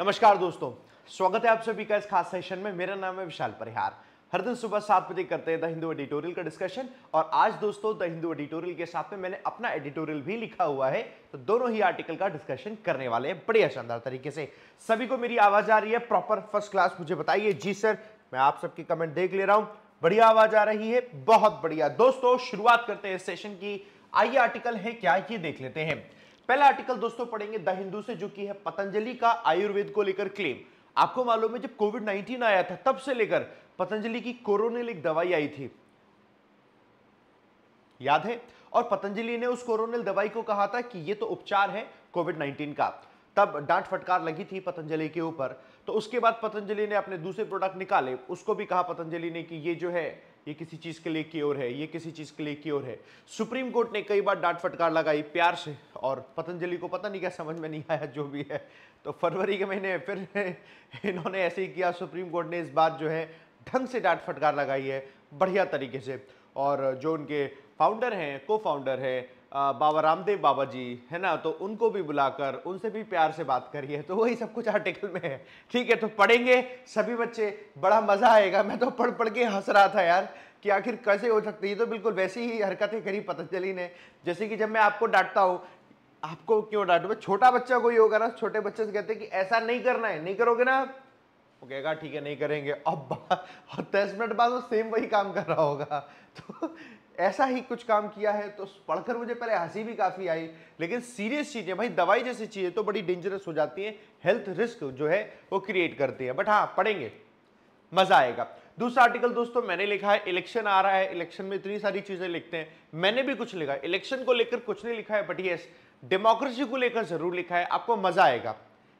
नमस्कार दोस्तों, स्वागत है आप सभी का इस खास सेशन में। मेरा नाम है विशाल परिहार। हर दिन सुबह 7 बजे करते हैं द हिंदू एडिटोरियल का डिस्कशन, और आज दोस्तों द हिंदू एडिटोरियल के साथ में मैंने अपना एडिटोरियल भी लिखा हुआ है, तो दोनों ही आर्टिकल का डिस्कशन करने वाले हैं बढ़िया शानदार तरीके से। सभी को मेरी आवाज आ रही है प्रॉपर फर्स्ट क्लास, मुझे बताइए। जी सर, मैं आप सबकी कमेंट देख ले रहा हूँ, बढ़िया आवाज आ रही है, बहुत बढ़िया। दोस्तों शुरुआत करते हैं सेशन की, आइए आर्टिकल है क्या ये देख लेते हैं। पहला आर्टिकल दोस्तों पढ़ेंगे द हिंदू से, जो कि है पतंजलि का आयुर्वेद को लेकर क्लेम। आपको मालूम है जब कोविड 19 आया था तब से लेकर पतंजलि की कोरोनेलिक दवाई आई थी, याद है। और पतंजलि ने उस कोरोनेलिक दवाई को कहा था कि ये तो उपचार है कोविड 19 का। तब डांट फटकार लगी थी पतंजलि के ऊपर। तो उसके बाद पतंजलि ने अपने दूसरे प्रोडक्ट निकाले, उसको भी कहा पतंजलि ने कि ये जो है ये किसी चीज के लिए की ओर है, ये किसी चीज के लिए की ओर है। सुप्रीम कोर्ट ने कई बार डांट फटकार लगाई प्यार से, और पतंजलि को पता नहीं क्या समझ में नहीं आया, जो भी है। तो फरवरी के महीने फिर इन्होंने ऐसे ही किया, सुप्रीम कोर्ट ने इस बात जो है ढंग से डांट फटकार लगाई है बढ़िया तरीके से। और जो उनके फाउंडर हैं, को फाउंडर है बाबा रामदेव बाबा जी, है ना, तो उनको भी बुलाकर उनसे भी प्यार से बात करी है। तो वही सब कुछ आर्टिकल में है, ठीक है। तो पढ़ेंगे सभी बच्चे, बड़ा मजा आएगा। मैं तो पढ़ पढ़ के हंस रहा था यार कि आखिर कैसे हो सकती है। तो बिल्कुल वैसी ही हरकतें करी पतंजलि ने, जैसे कि जब मैं आपको डांटता हूँ, आपको क्यों डांटू, छोटा बच्चा कोई होगा ना, छोटे बच्चे से कहते हैं कि ऐसा नहीं करना है, नहीं करोगे ना, वो कहेगा ठीक है नहीं करेंगे। अब 10 मिनट बाद वो सेम वही काम कर रहा होगा। तो ऐसा ही कुछ काम किया है। तो पढ़कर मुझे पहले हंसी भी काफ़ी आई, लेकिन सीरियस चीज़ें भाई, दवाई जैसी चीज़ें तो बड़ी डेंजरस हो जाती हैं, हेल्थ रिस्क जो है वो क्रिएट करती है। बट हाँ, पढ़ेंगे, मज़ा आएगा। दूसरा आर्टिकल दोस्तों मैंने लिखा है, इलेक्शन आ रहा है, इलेक्शन में इतनी सारी चीज़ें लिखते हैं, मैंने भी कुछ लिखा है। इलेक्शन को लेकर कुछ नहीं लिखा है, बट यस डेमोक्रेसी को लेकर ज़रूर लिखा है, आपको मज़ा आएगा,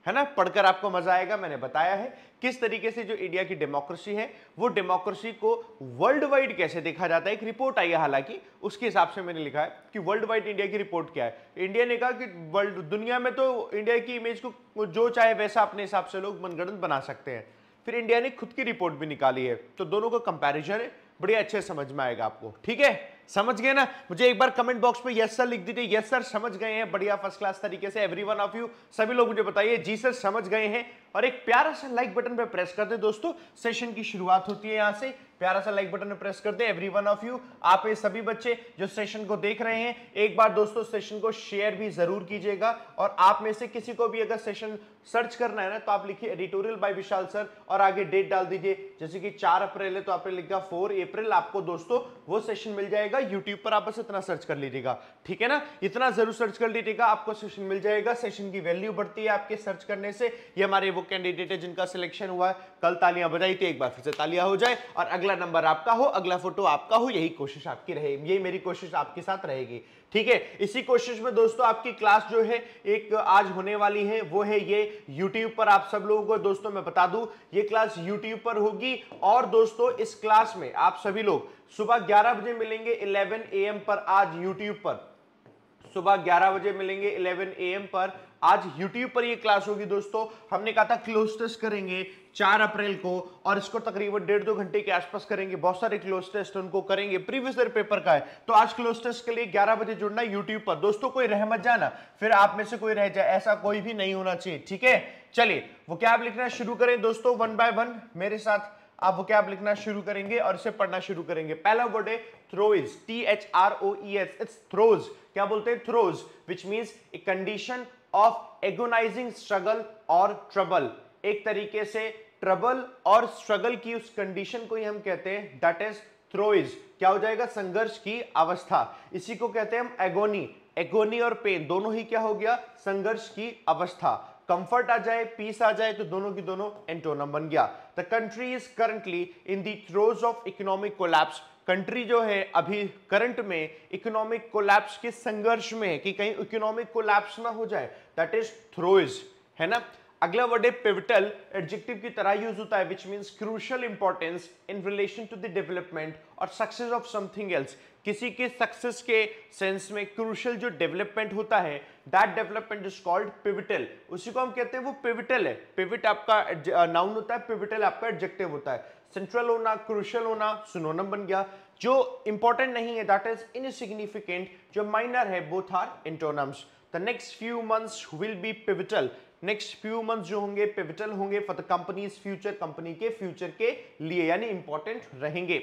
है ना, पढ़कर आपको मजा आएगा। मैंने बताया है किस तरीके से जो इंडिया की डेमोक्रेसी है, वो डेमोक्रेसी को वर्ल्ड वाइड कैसे देखा जाता है। एक रिपोर्ट आई है, हालांकि उसके हिसाब से मैंने लिखा है कि वर्ल्ड वाइड इंडिया की रिपोर्ट क्या है। इंडिया ने कहा कि वर्ल्ड दुनिया में तो इंडिया की इमेज को जो चाहे वैसा अपने हिसाब से लोग मनगढ़ंत बना सकते हैं। फिर इंडिया ने खुद की रिपोर्ट भी निकाली है, तो दोनों का कंपैरिजन है, बड़े अच्छे समझ में आएगा आपको, ठीक है। समझ गए ना, मुझे एक बार कमेंट बॉक्स में यस सर लिख दीजिए। यस सर समझ गए हैं, बढ़िया फर्स्ट क्लास तरीके से एवरीवन ऑफ यू, सभी लोग मुझे बताइए जी सर समझ गए हैं। और एक प्यारा सा लाइक बटन पे प्रेस कर दे दोस्तों, सेशन की शुरुआत होती है यहाँ से। प्यारा सा लाइक बटन पे प्रेस कर दे एवरीवन ऑफ यू। आप ये सभी बच्चे जो सेशन को देख रहे हैं, एक बार दोस्तों सेशन को शेयर भी जरूर कीजिएगा। और आप में से किसी को भी अगर सेशन सर्च करना है ना, तो आप लिखिए एडिटोरियल बाय विशाल सर और आगे डेट डाल दीजिए, जैसे कि 4 अप्रैल है तो आपने लिखा 4 अप्रैल, आपको दोस्तों वो सेशन मिल जाएगा। YouTube पर आप बस इतना सर्च कर लीजिएगा, ठीक है ना, इतना जरूर सर्च कर लीजिएगा, आपको सेशन मिल जाएगा। सेशन की वैल्यू बढ़ती है आपके सर्च करने से। ये हमारे वो कैंडिडेट है जिनका सिलेक्शन हुआ है, कल तालियां बजाई थी, एक बार फिर से तालियां हो जाए, और अगला नंबर आपका हो, अगला फोटो आपका हो, यही कोशिश आपकी रहेगी, यही मेरी कोशिश आपके साथ रहेगी, ठीक है। इसी कोशिश में दोस्तों आपकी क्लास जो है एक आज होने वाली है, वो है ये YouTube पर। आप सब लोगों को दोस्तों मैं बता दूं, ये क्लास YouTube पर होगी, और दोस्तों इस क्लास में आप सभी लोग सुबह 11 बजे मिलेंगे 11 AM पर आज YouTube पर। सुबह 11 बजे मिलेंगे 11 AM पर आज YouTube पर ये क्लास होगी दोस्तों। हमने कहा था क्लोज टेस्ट करेंगे 4 अप्रैल को, और इसको तकरीबन 1.5-2 घंटे के आसपास करेंगे। बहुत सारे क्लोज टेस्ट उनको करेंगे, प्रीवियस ईयर पेपर का है, तो आज क्लोज टेस्ट के लिए 11 बजे जुड़ना YouTube पर दोस्तों, कोई रह मत जाना, फिर आप में से कोई रह जाए, ऐसा कोई भी नहीं होना चाहिए, ठीक है। चलिए वो क्या आप लिखना शुरू करें दोस्तों, वन बाय वन मेरे साथ आप वो क्या आप लिखना शुरू करेंगे और इसे पढ़ना शुरू करेंगे। पहला वर्ड है थ्रोइज, THROES, इट्स थ्रोज, क्या बोलते हैं throes, which means a condition of agonising struggle और ट्रबल। एक तरीके से ट्रबल और स्ट्रगल की उस कंडीशन को ही हम कहते हैं, दैट इज थ्रोइज, क्या हो जाएगा, संघर्ष की अवस्था। इसी को कहते हैं हम एगोनी। एगोनी और पेन दोनों ही क्या हो गया, संघर्ष की अवस्था। कंफर्ट आ जाए, पीस आ जाए, तो दोनों की दोनों एंटोनम बन गया। The country is currently in the throes of economic collapse, country जो है अभी करंट में इकोनॉमिक कोलैप्स के संघर्ष में है, कि कहीं इकोनॉमिक कोलैप्स ना हो जाए, दैट इज थ्रोज, है ना। अगला वर्ड है पिवटल, एडजेक्टिव की तरह यूज होता है, which means crucial importance in relation to the development और सक्सेस ऑफ समथिंग एल्स। किसी के सक्सेस के सेंस में क्रूशियल जो डेवलपमेंट होता है, that development is called pivotal, उसी को हम कहते हैं, वो पिवटल है। पिवट आपका नाउन होता है, पिवटल आपका एडजेक्टिव होता है। सेंट्रल होना, क्रूशियल होना सिनोनिम बन गया। जो इंपॉर्टेंट नहीं है, दैट इज इनसिग्निफिकेंट, जो माइनर है, both are antonyms. The next few months will be pivotal, next few months जो होंगे पिविटल होंगे for the company's future, company के फ्यूचर के लिए, यानी इंपॉर्टेंट रहेंगे।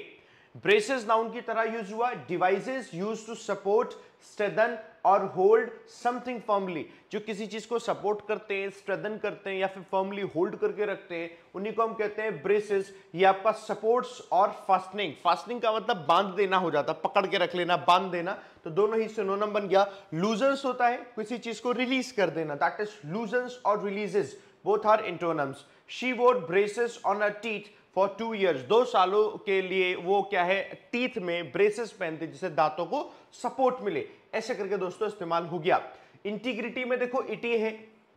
ब्रेसेस नाउन की तरह यूज हुआ। Devices use to support, strengthen और होल्ड समथिंग फर्मली, जो किसी चीज को सपोर्ट करते हैं, स्ट्रेथन करते हैं या फिर फर्मली होल्ड करके रखते हैं, उन्हीं को हम कहते हैं ब्रेसेस। ये आपका सपोर्ट्स और फास्टनिंग, फास्टनिंग का मतलब बांध देना हो जाता है, पकड़ के रख लेना, बांध देना, तो दोनों ही सिनोनिम बन गया। लूजर्स होता है किसी चीज को रिलीज कर देना, दैट इज लूजर्स और releases, both are antonyms. She wore braces on her teeth for 2 years, 2 सालों के लिए वो क्या है, टीथ में ब्रेसेस पहनते, जिससे दांतों को सपोर्ट मिले, ऐसे करके दोस्तों इस्तेमाल हो गया। इंटीग्रिटी में देखो इटी है,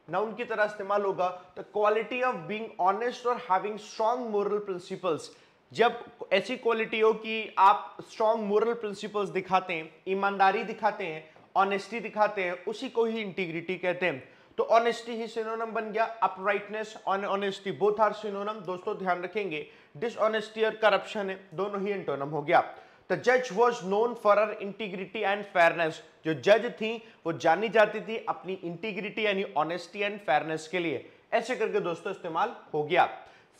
नाउन की तरह इस्तेमाल होगा। The quality of being honest और हैविंग स्ट्रॉन्ग मोरल प्रिंसिपल्स, जब ऐसी क्वालिटी हो कि आप स्ट्रॉन्ग मोरल प्रिंसिपल्स दिखाते हैं, ईमानदारी दिखाते हैं, ऑनेस्टी दिखाते हैं, उसी को ही इंटीग्रिटी कहते हैं। तो ऑनेस्टी ही सिनोनिम बन गया। अपराइटनेस और ऑनेस्टी बोथ आर सिनोनिम, दोस्तों ध्यान रखेंगे। डिसऑनेस्टी और करप्शन है, दोनों ही एंटोनिम हो गया। द जज was known for her integrity and fairness, जो जज थी वो जानी जाती थी अपनी इंटीग्रिटी यानी ऑनेस्टी एंड फेयरनेस के लिए, ऐसे करके दोस्तों इस्तेमाल हो गया।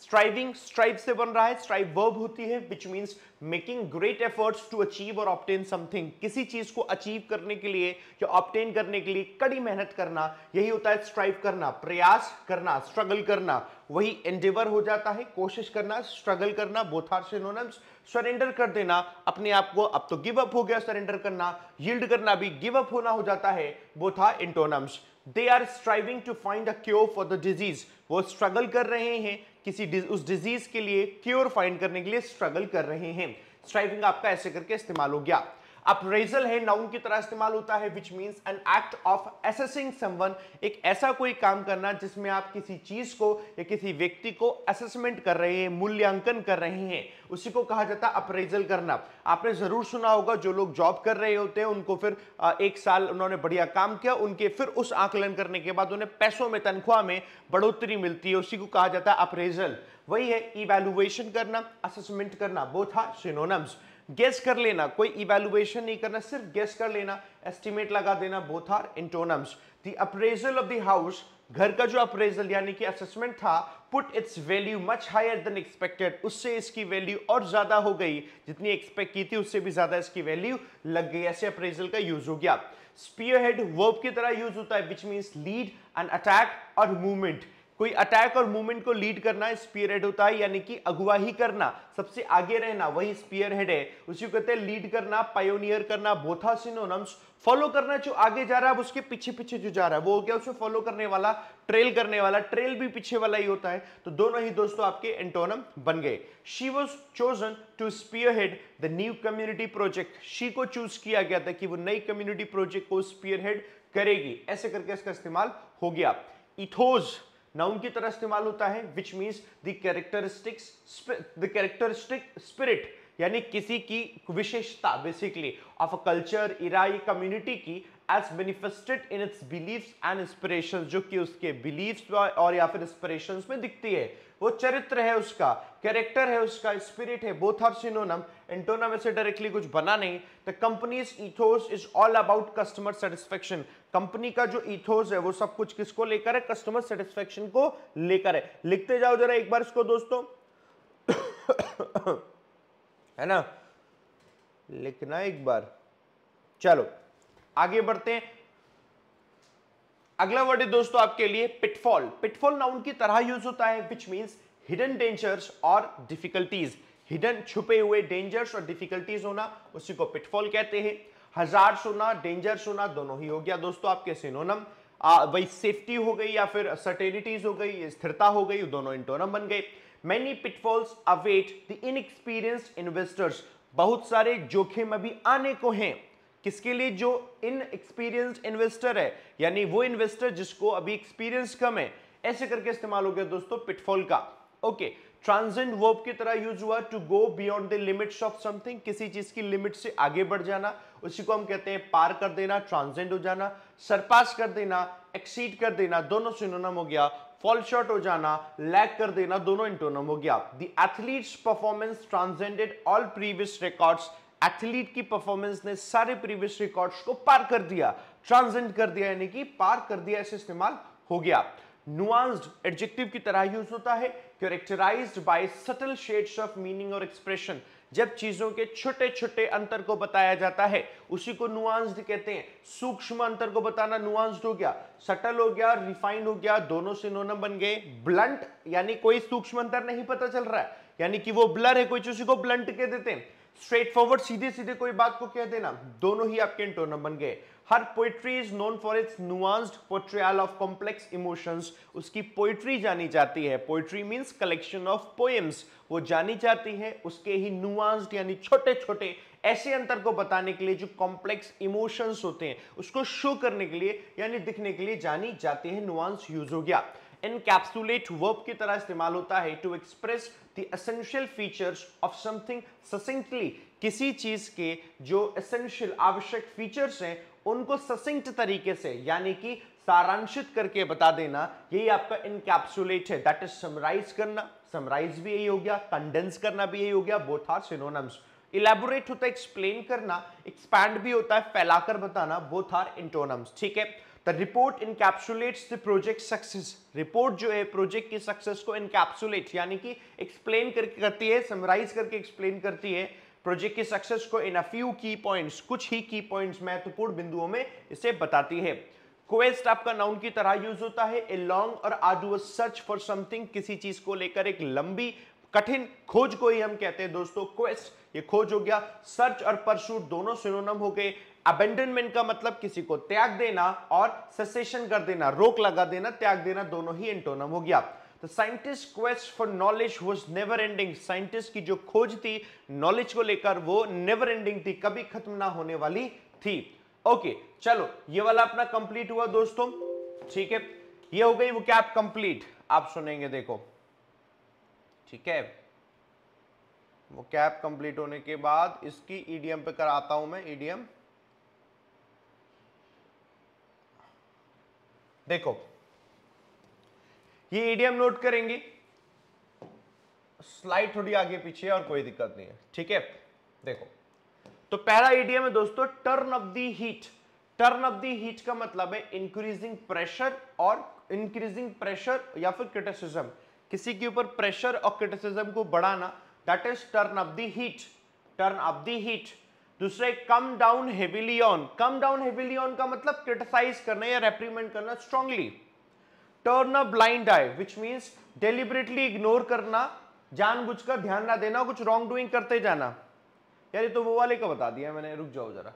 स्ट्राइविंग, स्ट्राइव से बन रहा है, स्ट्राइव वर्ब होती है, which means making great efforts to achieve और ऑब्टेन समथिंग, किसी चीज को अचीव करने के लिए या ऑब्टेन करने के लिए कड़ी मेहनत करना, यही होता है स्ट्राइव करना, प्रयास करना, स्ट्रगल करना, वही एंडेवर हो जाता है, कोशिश करना, स्ट्रगल करना, बोथ आर सिनोनिम्स। सरेंडर कर देना अपने आप को, अब तो गिव अप हो गया, सरेंडर करना, यील्ड करना भी गिव अप होना हो जाता है, both are antonyms. They are striving to find a cure for the disease, वो स्ट्रगल कर रहे हैं किसी उस डिजीज के लिए क्योर फाइंड करने के लिए स्ट्रगल कर रहे हैं। स्ट्राइविंग आपका ऐसे करके इस्तेमाल हो गया। अप्रेजल है, नाउन की तरह इस्तेमाल होता है, which means an act of assessing someone, एक ऐसा कोई काम करना जिसमें आप किसी चीज को या किसी व्यक्ति को असेसमेंट कर रहे हैं, मूल्यांकन कर रहे हैं, उसी को कहा जाता है अप्रेजल करना। आपने जरूर सुना होगा जो लोग जॉब कर रहे होते हैं उनको फिर 1 साल उन्होंने बढ़िया काम किया, उनके फिर उस आकलन करने के बाद उन्हें पैसों में, तनख्वाह में बढ़ोतरी मिलती है, उसी को कहा जाता है अप्रेजल। वही है इवैल्यूएशन करना, असेसमेंट करना, बोथ आर सिनोनिम्स। गेस कर लेना, कोई इवैल्यूएशन नहीं करना, सिर्फ गेस कर लेना, एस्टिमेट लगा देना, both are antonyms. The appraisal of the house, घर का जो अप्रेजल यानी कि असेसमेंट था, put its value much higher than expected, उससे इसकी वैल्यू और ज्यादा हो गई, जितनी एक्सपेक्ट की थी उससे भी ज्यादा इसकी वैल्यू लग गई, ऐसे अप्रेजल का यूज हो गया। स्पीयरहेड वर्ब की तरह यूज होता है, which means lead and attack और मूवमेंट, कोई अटैक और मूवमेंट को लीड करना स्पीयरहेड होता है, यानी कि अगुवाही करना, सबसे आगे रहना, वही स्पीयरहेड है, उसी को कहते हैं लीड करना, पायोनियर करना, बोथ आर सिनोनिम्स। फॉलो करना, जो आगे जा रहा है उसके पीछे पीछे जो जा रहा है वो हो गया उसको फॉलो करने वाला, ट्रेल करने वाला, ट्रेल भी पीछे वाला ही होता है, तो दोनों ही दोस्तों आपके एंटोनिम बन गए। She was chosen to spearhead the new community project, she को चूज किया गया था कि वो नई कम्युनिटी प्रोजेक्ट को स्पीयरहेड करेगी, ऐसे करके इसका इस्तेमाल हो गया। इथोस नाउन की तरह इस्तेमाल होता है, which means the characteristic spirit, यानी किसी की विशेषता basically of a culture, era, community की, as manifested in its beliefs and inspirations, जो कि उसके बिलीव्स और या फिर इंस्पिरेशंस में दिखती है, वो चरित्र है उसका, कैरेक्टर है उसका, स्पिरिट है, बोथ आर सिनोनिम, एंटोनिम से डायरेक्टली कुछ बना नहीं। The company's ethos is all about customer satisfaction, company का जो इथोस है वो सब कुछ किसको लेकर है, कस्टमर सेटिस्फेक्शन को लेकर है। लिखते जाओ जरा एक बार इसको दोस्तों है ना, लिखना एक बार। चलो आगे बढ़ते हैं, अगला वर्ड है दोस्तों आपके लिए पिटफॉल। पिटफॉल नाउन की तरह यूज होता है, विच मींस हिडन डेंजर्स और डिफिकल्टीज, हिडन छुपे हुए डेंजर्स और डिफिकल्टीज होना, उसी को पिटफॉल कहते हैं। हजार्स होना, डेंजर्स होना, दोनों ही हो गया दोस्तों आपके सिनोनिम। वही सेफ्टी हो गई या फिर सर्टेनिटीज हो गई, स्थिरता हो गई, दोनों एंटोनिम बन गए। Many pitfalls await the inexperienced investors, बहुत सारे जोखिम अभी आने को हैं, किसके लिए, जो इनएक्सपीरियंस्ड इन्वेस्टर है, यानी वो इन्वेस्टर जिसको अभी एक्सपीरियंस कम है, ऐसे करके इस्तेमाल हो गया दोस्तों पिटफॉल का। ओके, ट्रांसेंड वर्ब की तरह यूज हुआ, to go beyond the limits of something, किसी चीज की लिमिट से आगे बढ़ जाना, उसी को हम कहते हैं पार कर देना, ट्रांसेंड हो जाना, सरपास कर देना, एक्सीड कर देना, दोनों सिनोनिम हो गया। फॉल शॉर्ट हो जाना, लैग कर देना, दोनों एंटोनिम हो गया। The athlete's performance transcended all previous records, athlete की परफॉर्मेंस ने सारे प्रीवियस रिकॉर्ड्स को पार कर दिया, ट्रांसेंड कर दिया, यानी कि पार कर दिया, ऐसे इस्तेमाल हो गया। नुआंस्ड एडजेक्टिव की तरह यूज होता है, characterised by subtle shades of meaning और एक्सप्रेशन। जब चीजों के छोटे छोटे अंतर को बताया जाता है उसी को नुआंस्ड कहते हैं। सूक्ष्म अंतर को बताना नुआंस्ड हो गया, सटल हो गया, रिफाइंड हो गया, दोनों सिनोनिम बन गए। ब्लंट यानी कोई सूक्ष्म अंतर नहीं पता चल रहा है, यानी कि वो ब्लर है, कोई चीज को ब्लंट कह देते हैं। स्ट्रेट फॉरवर्ड सीधे सीधे कोई बात को कह देना, दोनों ही आपके एंटोनिम बन गए। Her poetry is known for its nuanced portrayal of complex emotions, उसकी पोएट्री जानी जाती है। Poetry means collection of poems, वो जानी जाती है उसके ही नुआंस्ड यानी छोटे छोटे ऐसे अंतर को बताने के लिए जो कॉम्प्लेक्स इमोशंस होते हैं उसको शो करने के लिए यानी दिखने के लिए जानी जाती है। नुआंस यूज हो गया। Encapsulate verb की तरह इस्तेमाल होता है, to express the essential features of something succinctly, किसी चीज के जो essential आवश्यक features हैं उनको succinct तरीके से यानी कि सारांशित करके बता देना, यही आपका encapsulate है। That is summarize करना, summarize भी यही हो गया, condense करना भी यही हो गया, both are synonyms। Elaborate होता है explain करना, expand भी होता है फैलाकर बताना, both are antonyms। ठीक है, The report encapsulates the project success। Report जो है प्रोजेक्ट की सक्सेस को encapsulate यानी कि एक्सप्लेन करके करती है, समराइज करके एक्सप्लेन करती है प्रोजेक्ट की सक्सेस को इन अ फ्यू की पॉइंट्स, कुछ ही की पॉइंट्स महत्वपूर्ण बिंदुओं में इसे बताती है। क्वेस्ट आपका नाउन की तरह यूज होता है, ए लॉन्ग और आर्डुअस सर्च फॉर समथिंग, किसी चीज को लेकर एक लंबी कठिन खोज को ही हम कहते हैं दोस्तों क्वेस्ट, ये खोज हो गया। सर्च और परसूट दोनों सिनोनिम हो गए। अबेंडनमेंट का मतलब किसी को त्याग देना और सेसेशन कर देना, रोक लगा देना, त्याग देना, दोनों ही एंटोनिम हो गया। The scientist's quest for knowledge was never ending। Scientist की जो खोज थी नॉलेज को लेकर वो नेवर एंडिंग थी, कभी खत्म ना होने वाली थी। ओके चलो ये वाला अपना कंप्लीट हुआ दोस्तों। ठीक है, ये हो गई वो क्या आप कंप्लीट आप सुनेंगे देखो। ठीक है, वो कैप कंप्लीट होने के बाद इसकी ईडीएम पे कराता हूं मैं। ईडीएम देखो, ये ईडीएम नोट करेंगे, स्लाइड थोड़ी आगे पीछे और कोई दिक्कत नहीं है। ठीक है, देखो तो पहला ईडीएम है दोस्तों turn off the heat. Turn off the heat का मतलब है इंक्रीजिंग प्रेशर और इंक्रीजिंग प्रेशर या फिर क्रिटिसिज्म, किसी के ऊपर प्रेशर और क्रिटिसिज्म को बढ़ाना, that is turn off the heat. Turn off the heat. दूसरे come down heavily on. Come down heavily on का मतलब क्रिटिसाइज करना या रेप्रीमेंड करना strongly. Turn a blind eye, which means deliberately ignore करना, जानबूझकर ध्यान ना देना, कुछ रॉन्ग डूइंग करते जाना। यार ये तो वो वाले का बता दिया मैंने, रुक जाओ जरा,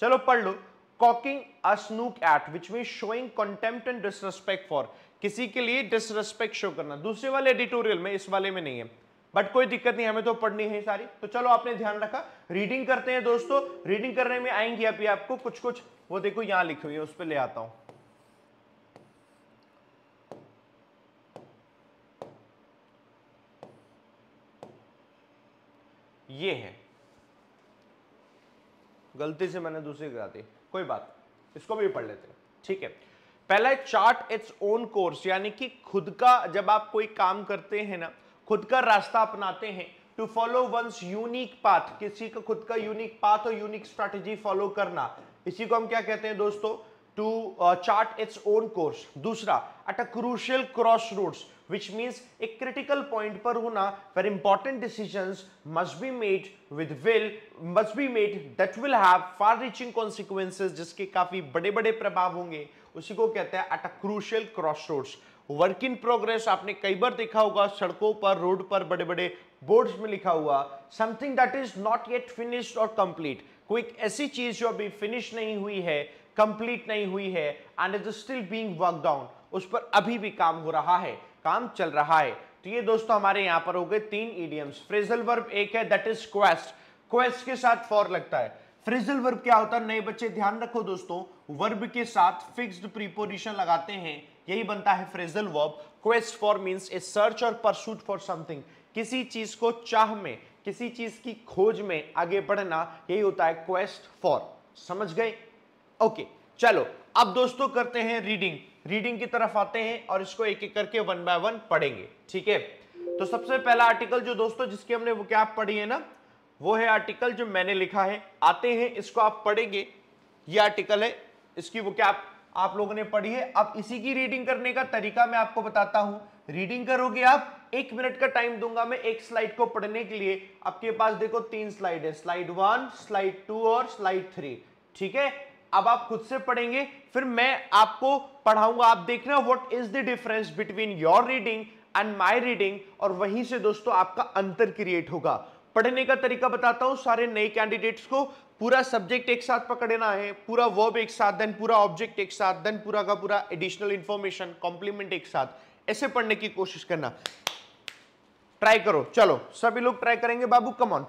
चलो पढ़ लो। Cocking a snook at, which means showing contempt and disrespect for, किसी के लिए डिसरेस्पेक्ट शो करना। दूसरे वाले एडिटोरियल में, इस वाले में नहीं है, बट कोई दिक्कत नहीं, हमें तो पढ़नी है सारी। तो चलो आपने ध्यान रखा, रीडिंग करते हैं दोस्तों। रीडिंग करने में आएंगी अभी आपको कुछ कुछ, वो देखो यहां लिखी हुई है, उस पर ले आता हूं। ये है, गलती से मैंने दूसरी गिरा दी, कोई बात, इसको भी पढ़ लेते हैं। ठीक है, पहला चार्ट इट्स ओन कोर्स, यानी कि खुद का, जब आप कोई काम करते हैं ना, खुद का रास्ता अपनाते हैं। To follow one's unique path, किसी का खुद का यूनिक पाथ और यूनिक स्ट्रैटेजी फॉलो करना, इसी को हम क्या कहते हैं दोस्तों, to chart its own course. दूसरा at a crucial crossroads, which means एक क्रिटिकल पॉइंट पर होना, where important decisions must be made with will, must be made that will have far-reaching consequences, जिसके काफी बड़े-बड़े प्रभाव होंगे, उसी को कहते हैं at a crucial crossroads। Work in progress आपने कई बार देखा होगा, सड़कों पर, रोड पर बड़े-बड़े बोर्ड्स में लिखा हुआ, something that is not yet finished or complete, कोई ऐसी चीज जो अभी फिनिश नहीं हुई है, कंप्लीट नहीं हुई है, and it is still being worked on, उस पर अभी भी काम हो रहा है, काम चल रहा है। तो ये दोस्तों हमारे यहाँ पर हो गए तीन इडियम्स। फ्रेजल वर्ब एक है, दैट इज क्वेस्ट। क्वेस्ट के साथ फॉर लगता है। फ्रेजल वर्ब क्या होता है नए बच्चे ध्यान रखो दोस्तों, वर्ब के साथ फिक्स्ड प्रीपोजिशन लगाते हैं, यही बनता है phrasal verb. Quest for means a search और परसूट फॉर समथिंग, किसी चीज को चाह में, किसी चीज की खोज में आगे बढ़ना, यही होता है क्वेस्ट फॉर। समझ गए? ओके चलो अब दोस्तों करते हैं रीडिंग। रीडिंग की तरफ आते हैं और इसको एक एक करके वन बाय वन पढ़ेंगे। ठीक है, तो सबसे पहला आर्टिकल जो दोस्तों जिसकी हमने वो क्या पढ़ी है ना, वो है आर्टिकल जो मैंने लिखा है। आते हैं इसको आप पढ़ेंगे, ये आर्टिकल है, इसकी वो क्या आप लोगों ने पढ़ी है। अब इसी की रीडिंग करने का तरीका मैं आपको बताता हूं। रीडिंग करोगे आप, 1 मिनट का टाइम दूंगा मैं एक स्लाइड को पढ़ने के लिए। आपके पास देखो 3 स्लाइड है, स्लाइड 1, स्लाइड 2 और स्लाइड 3, ठीक है। अब आप खुद से पढ़ेंगे, फिर मैं आपको पढ़ाऊंगा। आप देख रहे हो what is the difference between your reading and my reading, और वहीं से दोस्तों आपका अंतर क्रिएट होगा। पढ़ने का तरीका बताता हूं सारे नए कैंडिडेट्स को। पूरा सब्जेक्ट एक साथ पकड़ना है, पूरा वर्ब एक साथ, देन पूरा ऑब्जेक्ट एक साथ, देन पूरा का पूरा एडिशनल इंफॉर्मेशन कॉम्प्लीमेंट एक साथ, ऐसे पढ़ने की कोशिश करना। ट्राई करो, चलो सभी लोग ट्राई करेंगे। बाबू कम ऑन।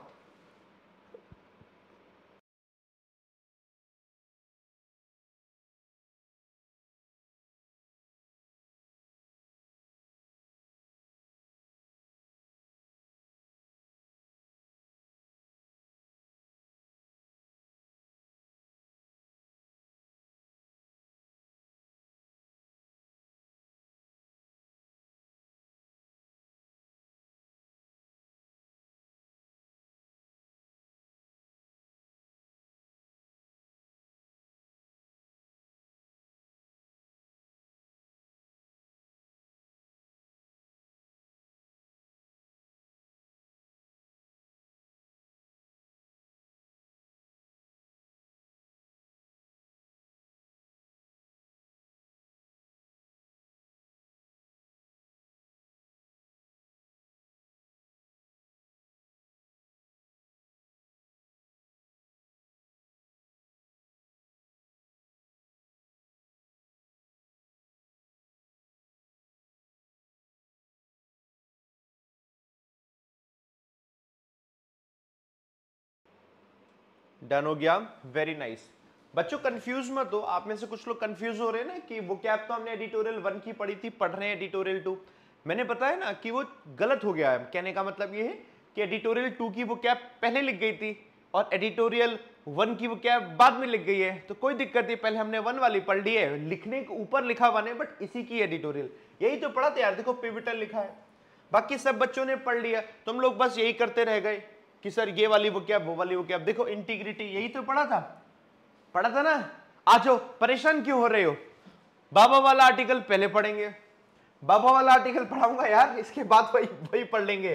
डन हो गया, वेरी नाइस। बच्चों कंफ्यूज मत हो, आप में से कुछ लोग कंफ्यूज हो रहे हैं ना कि वो क्या तो हमने एडिटोरियल 1 की पढ़ी थी, पढ़ रहे हैं एडिटोरियल 2। मैंने बताया ना कि वो गलत हो गया है। कहने का मतलब ये है कि एडिटोरियल 2 की वो क्या पहले लिख गई थी और एडिटोरियल 1 की वो क्या बाद में लिख गई है, तो कोई दिक्कत नहीं, पहले हमने 1 वाली पढ़ ली है, लिखने के ऊपर लिखा हुआ है बट इसी की एडिटोरियल। यही तो पढ़ा था यार, देखो पिविटल लिखा है, बाकी सब बच्चों ने पढ़ लिया, तुम लोग बस यही करते रह गए कि सर ये वाली वो क्या, वो वाली वो क्या। देखो इंटीग्रिटी, यही तो पढ़ा था ना। आ जाओ, परेशान क्यों हो रहे हो? बाबा वाला आर्टिकल पहले पढ़ेंगे, बाबा वाला आर्टिकल पढ़ाऊंगा यार, इसके बाद वही पढ़ लेंगे।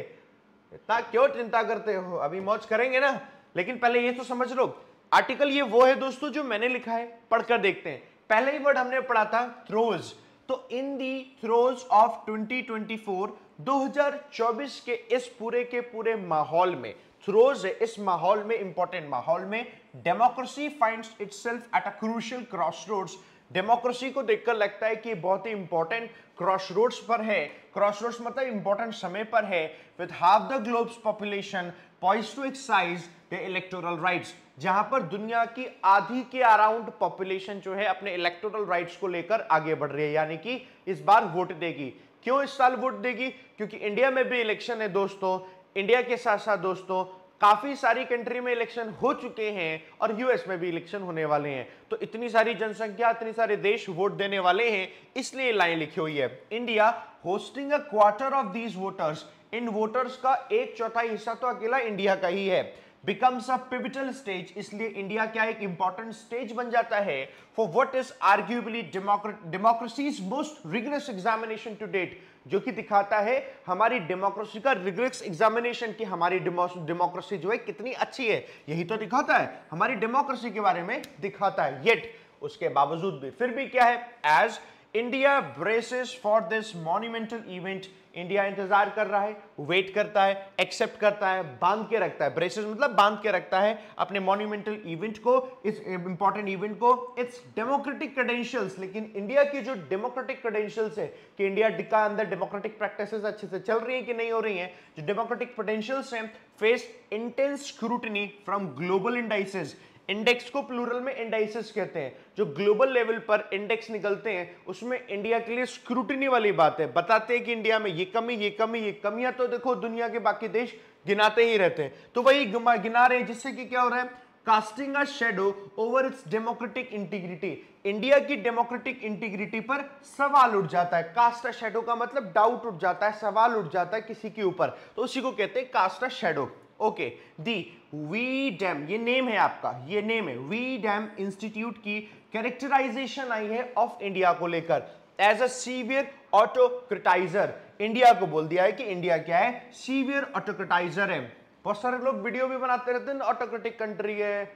इतना क्यों चिंता करते हो, अभी मौज करेंगे ना। लेकिन पहले ये तो समझ लो आर्टिकल ये वो है दोस्तों जो मैंने लिखा है, पढ़कर देखते हैं। पहले ही वर्ड हमने पढ़ा था थ्रोज, तो इन दी थ्रोज ऑफ 2024, 2024 के इस पूरे के पूरे माहौल में, थ्रोज है, इस माहौल में, इंपॉर्टेंट माहौल में, democracy finds itself at a crucial crossroads. Democracy को देखकर लगता है कि बहुत ही इंपॉर्टेंट क्रॉसरोड्स पर है। क्रॉसरोड्स मतलब इंपॉर्टेंट समय पर है। With half the globe's population poised to exercise the electoral rights, जहां पर दुनिया की आधी के अराउंड पॉपुलेशन जो है अपने इलेक्टोरल राइट्स को लेकर आगे बढ़ रही है, यानी कि इस बार वोट देगी। क्यों इस साल वोट देगी? क्योंकि इंडिया में भी इलेक्शन है दोस्तों, इंडिया के साथ साथ दोस्तों काफी सारी कंट्री में इलेक्शन हो चुके हैं और यूएस में भी इलेक्शन होने वाले हैं। तो इतनी सारी जनसंख्या, इतने सारे देश वोट देने वाले हैं, इसलिए लाइन लिखी हुई है। India hosting a quarter of these voters, इन वोटर्स का 1/4 हिस्सा तो अकेला इंडिया का ही है। बिकम्स अ पिविटल स्टेज, इसलिए इंडिया क्या एक इंपॉर्टेंट स्टेज बन जाता है for what is arguably democracy's most rigorous examination to date, जो कि दिखाता है हमारी डेमोक्रेसी का रिगरस एग्जामिनेशन कि हमारी डेमोक्रेसी जो है कितनी अच्छी है। यही तो दिखाता है, हमारी डेमोक्रेसी के बारे में दिखाता है। येट उसके बावजूद भी फिर भी क्या है, as India braces for this monumental event, India इंतजार कर रहा है, वेट करता है, एक्सेप्ट करता है, बांध के रखता है। ब्रेसेस मतलब बांध के रखता है अपने मॉन्यूमेंटल इवेंट को, इस इंपॉर्टेंट इवेंट को, इट्स डेमोक्रेटिक क्रेडेंशियल्स। लेकिन इंडिया की जो डेमोक्रेटिक क्रेडेंशियल्स है कि इंडिया का अंदर डेमोक्रेटिक प्रैक्टिसेस अच्छे से चल रही है कि नहीं हो रही है, जो डेमोक्रेटिक क्रेडेंशियल्स हैं, face intense scrutiny from global indices. Index को प्लूरल में इंडाइसेस कहते हैं, जो ग्लोबल लेवल पर इंडेक्स निकलते हैं उसमें इंडिया के लिए स्क्रूटनी वाली बात है। बताते हैं कि इंडिया में ये कमी, ये कमी, ये कमियां तो देखो दुनिया के बाकी देश गिनाते ही रहते हैं, तो वही गिना रहे हैं, जिससे कि क्या हो रहा है, casting a shadow over its democratic integrity. India की डेमोक्रेटिक इंटीग्रिटी पर सवाल उठ जाता है। कास्ट अ शैडो का मतलब डाउट उठ जाता है, सवाल उठ जाता है किसी के ऊपर, तो उसी को कहते हैं cast a shadow. Okay the we dam, ये नेम है आपका, ये नेम है वी डैम इंस्टीट्यूट की कैरेक्टराइजेशन आई है ऑफ इंडिया को लेकर एज अ सीवियर ऑटोक्रेटाइजर। इंडिया को बोल दिया है कि इंडिया क्या है, सीवियर ऑटोक्रेटाइजर है। बहुत सारे लोग वीडियो भी बनाते रहते हैं ऑटोक्रेटिक कंट्री है,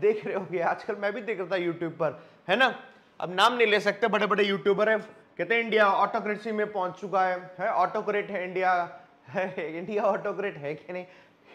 देख रहे होंगे आजकल, मैं भी देख रहा था यूट्यूब पर, है ना। अब नाम नहीं ले सकते, बड़े बड़े यूट्यूबर हैं, कहते हैं इंडिया ऑटोक्रेसी में पहुंच चुका है, ऑटोक्रेट है इंडिया, है इंडिया ऑटोक्रेट है कि नहीं।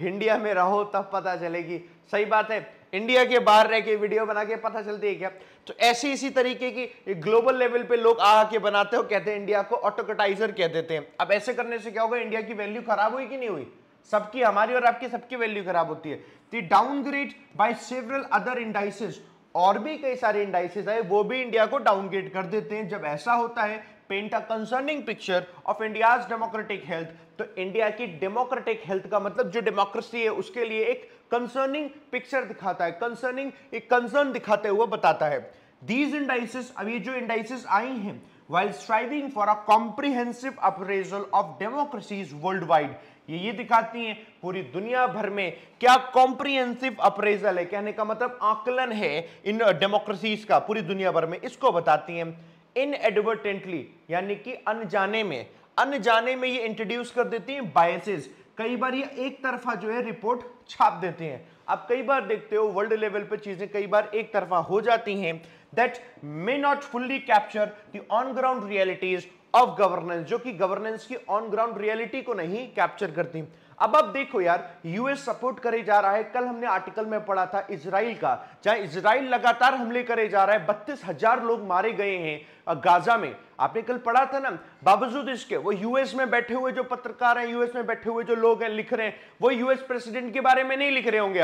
इंडिया में रहो तब पता चलेगी, सही बात है, इंडिया के बाहर रह के वीडियो बना के पता चलती है क्या। तो ऐसी इसी तरीके की ग्लोबल लेवल पे लोग आके बनाते हो, कहते हैं इंडिया को ऑटोक्रेटाइजर कह देते हैं। अब ऐसे करने से क्या होगा, इंडिया की वैल्यू खराब हुई कि नहीं हुई, सबकी, हमारी और आपकी सबकी वैल्यू खराब होती है। The downgrade by several other indices, और भी कई सारे इंडाइसेस आए वो भी इंडिया को डाउनग्रेड कर देते हैं। जब ऐसा होता है paint a concerning picture of India's democratic health, तो इंडिया की डेमोक्रेटिक हेल्थ का मतलब जो डेमोक्रेसी है उसके लिए एक कंसर्निंग पिक्चर दिखाता है, कंसर्निंग एक कंसर्न दिखाते हुए बताता है। दीज इंडाइसेस, अब ये जो इंडाइसेस आई हैं, while striving for a comprehensive appraisal of democracies worldwide, ये दिखाती हैं पूरी दुनिया भर में क्या comprehensive appraisal है, कहने का मतलब आकलन है इन डेमोक्रेसीज का पूरी दुनिया भर में, इसको बताती हैं। इनएडवर्टेंटली यानी कि अनजाने में, अनजाने में ये इंट्रोड्यूस कर देती हैं बायसेस, कई बार ये एक तरफा जो है रिपोर्ट छाप देते हैं। आप कई बार देखते हो वर्ल्ड लेवल पर चीजें कई बार एक तरफा हो जाती हैं, that may not fully capture the on ground realities of governance, जो कि गवर्नेंस की ऑन ग्राउंड रियलिटी को नहीं कैप्चर करती। अब आप देखो यार, यूएस सपोर्ट करे जा रहा है, कल हमने आर्टिकल में पढ़ा था इजराइल का, जहां इजराइल लगातार हमले करे जा रहा है, 32,000 लोग मारे गए हैं गाजा में, आपने कल पढ़ा था ना। बावजूद इसके वो यूएस में बैठे हुए जो पत्रकार हैं, यूएस में बैठे हुए जो लोग हैं लिख रहे हैं, वो यूएस प्रेसिडेंट के बारे में नहीं लिख रहे होंगे।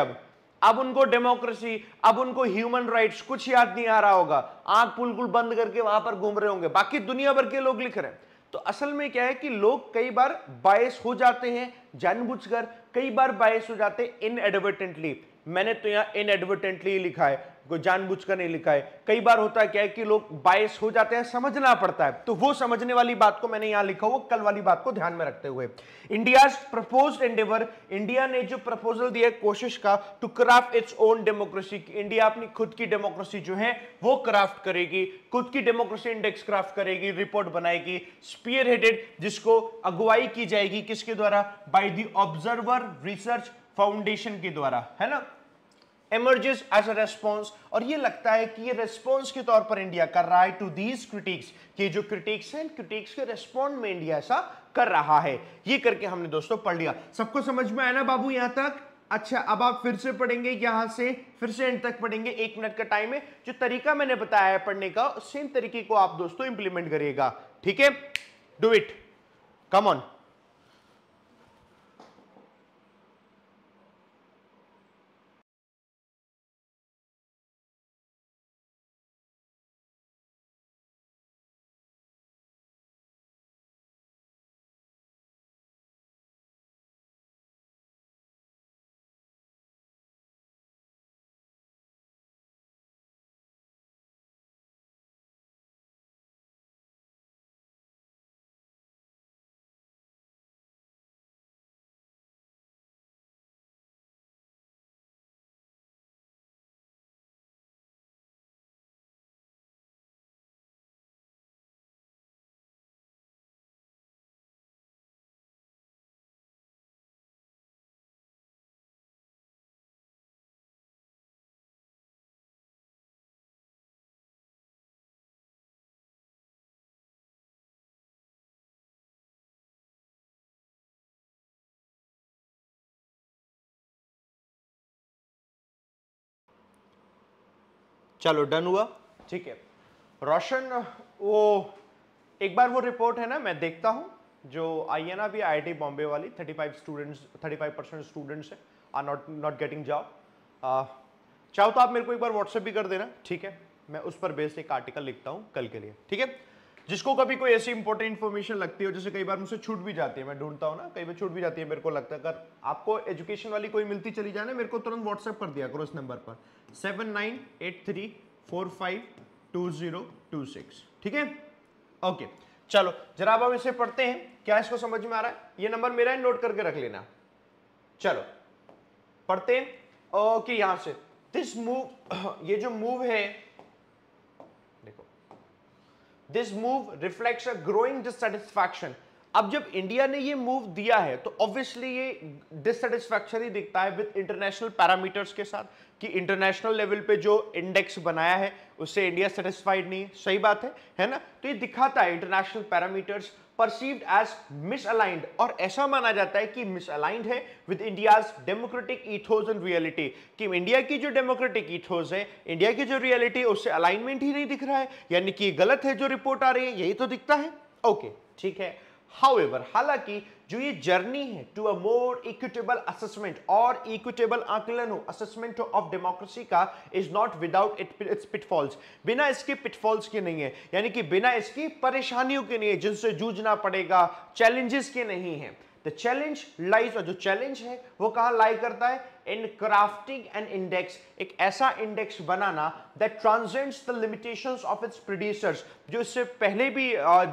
अब उनको डेमोक्रेसी, अब उनको ह्यूमन राइट्स कुछ याद नहीं आ रहा होगा, आंख बिल्कुल बंद करके वहां पर घूम रहे होंगे, बाकी दुनिया भर के लोग लिख रहे हैं। तो असल में क्या है कि लोग कई बार बायस हो जाते हैं जानबूझकर, कई बार बायस हो जाते हैं इनएडवर्टेंटली। मैंने तो यहाँ इनएडवर्टेंटली लिखा है, कोई जानबूझकर नहीं लिखा है। कई बार होता है क्या है कि लोग बायस हो जाते हैं, समझना पड़ता है। तो वो समझने वाली बात को मैंने यहाँ लिखा, वो कल वाली बात को ध्यान में रखते हुए। इंडियाज प्रपोज्ड एंडेवर, इंडिया ने जो प्रपोजल दिया कोशिश का, to craft its own democracy, India अपनी खुद की डेमोक्रेसी जो है वो क्राफ्ट करेगी, खुद की डेमोक्रेसी इंडेक्स क्राफ्ट करेगी, रिपोर्ट बनाएगी, स्पीयर हेडेड, जिसको अगुवाई की जाएगी किसके द्वारा, by the Observer Research Foundation के द्वारा, है ना। emerges as a response, और ये लगता है कि ये response के तौर पर इंडिया कर रहा है to these critiques, कि जो critiques हैं, critiques के response में इंडिया ऐसा कर रहा है। ये करके हमने दोस्तों पढ़ लिया, सबको समझ में आया ना बाबू यहाँ तक। अच्छा, अब आप फिर से पढ़ेंगे, यहाँ से फिर से एंड तक पढ़ेंगे, 1 मिनट का टाइम है। जो तरीका मैंने बताया है पढ़ने का, सेम तरीके को आप दोस्तों इंप्लीमेंट करिएगा, ठीक है। Do it, come on. चलो डन हुआ, ठीक है। रोशन, वो एक बार वो रिपोर्ट है ना, मैं देखता हूँ जो आई है ना अभी IIT बॉम्बे वाली, 35% स्टूडेंट्स हैं आर नॉट गेटिंग जॉब। चाहो तो आप मेरे को एक बार व्हाट्सएप भी कर देना, ठीक है। मैं उस पर बेस्ड एक आर्टिकल लिखता हूँ कल के लिए, ठीक है। जिसको कभी कोई ऐसी इंपॉर्टेंट इन्फॉर्मेशन लगती हो, जैसे कई बार मुझसे छूट भी जाती है, मैं ढूंढता हूँ ना, कई बार छूट भी जाती है, मेरे को लगता है अगर आपको एजुकेशन वाली कोई मिलती चली जाए ना, मेरे को तुरंत व्हाट्सएप कर दिया करो इस नंबर पर 7983452026, ठीक है। ओके, चलो जरा अब हम इसे पढ़ते हैं, क्या इसको समझ में आ रहा है। ये नंबर मेरा है, नोट करके रख लेना। चलो पढ़ते हैं कि यहां से दिस मूव, ये जो मूव है देखो, this move reflects a growing dissatisfaction. अब जब इंडिया ने ये मूव दिया है तो ऑब्वियसली ये डिससैटिस्फैक्शन ही दिखता है विद इंटरनेशनल पैरामीटर्स के साथ कि इंटरनेशनल लेवल पे जो इंडेक्स बनाया है उससे इंडिया सेटिस्फाइड नहीं है। सही बात है ना। तो ये दिखाता है international parameters perceived as misaligned, और ऐसा माना जाता है कि मिसअलाइंड है with India's democratic ethos and reality, कि इंडिया की जो डेमोक्रेटिक ईथोस है, इंडिया की जो रियलिटी है उससे अलाइनमेंट ही नहीं दिख रहा है, यानी कि गलत है जो रिपोर्ट आ रही है, यही तो दिखता है। ओके ठीक है। However, हालांकि जो ये जर्नी है to a more equitable assessment और इक्विटेबल आकलन हो असेसमेंट ऑफ डेमोक्रेसी का is not without its pitfalls, बिना इसके पिटफॉल्स के नहीं है, यानी कि बिना इसकी परेशानियों के नहीं है, जिनसे जूझना पड़ेगा, चैलेंजेस के नहीं है। द चैलेंज लाइज, और जो चैलेंज है वो कहाँ लाई करता है? इन क्राफ्टिंग एन इंडेक्स, एक ऐसा इंडेक्स बनाना that transcends the limitations of its producers, जो इससे पहले भी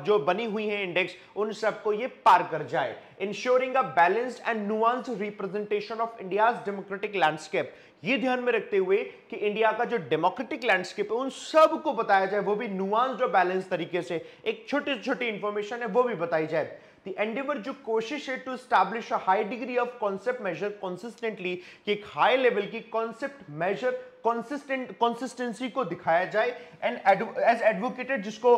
जो बनी हुई है इंडेक्स उन सबको ये पार कर जाए। Ensuring a balanced and nuanced representation of India's democratic landscape, ये ध्यान में रखते हुए कि इंडिया का जो डेमोक्रेटिक लैंडस्केप है उन सब को बताया जाए, वो भी नुआंस्ड और बैलेंस तरीके से, एक छोटी छोटी इंफॉर्मेशन है वो भी बताई जाए। The endeavor जो कोशिश है to establish a high degree of concept measure consistently, कि एक हाई लेवल की कॉन्सेप्ट मेजर कंसिस्टेंसी को दिखाया जाए, एंड एज एडवोकेटेड, जिसको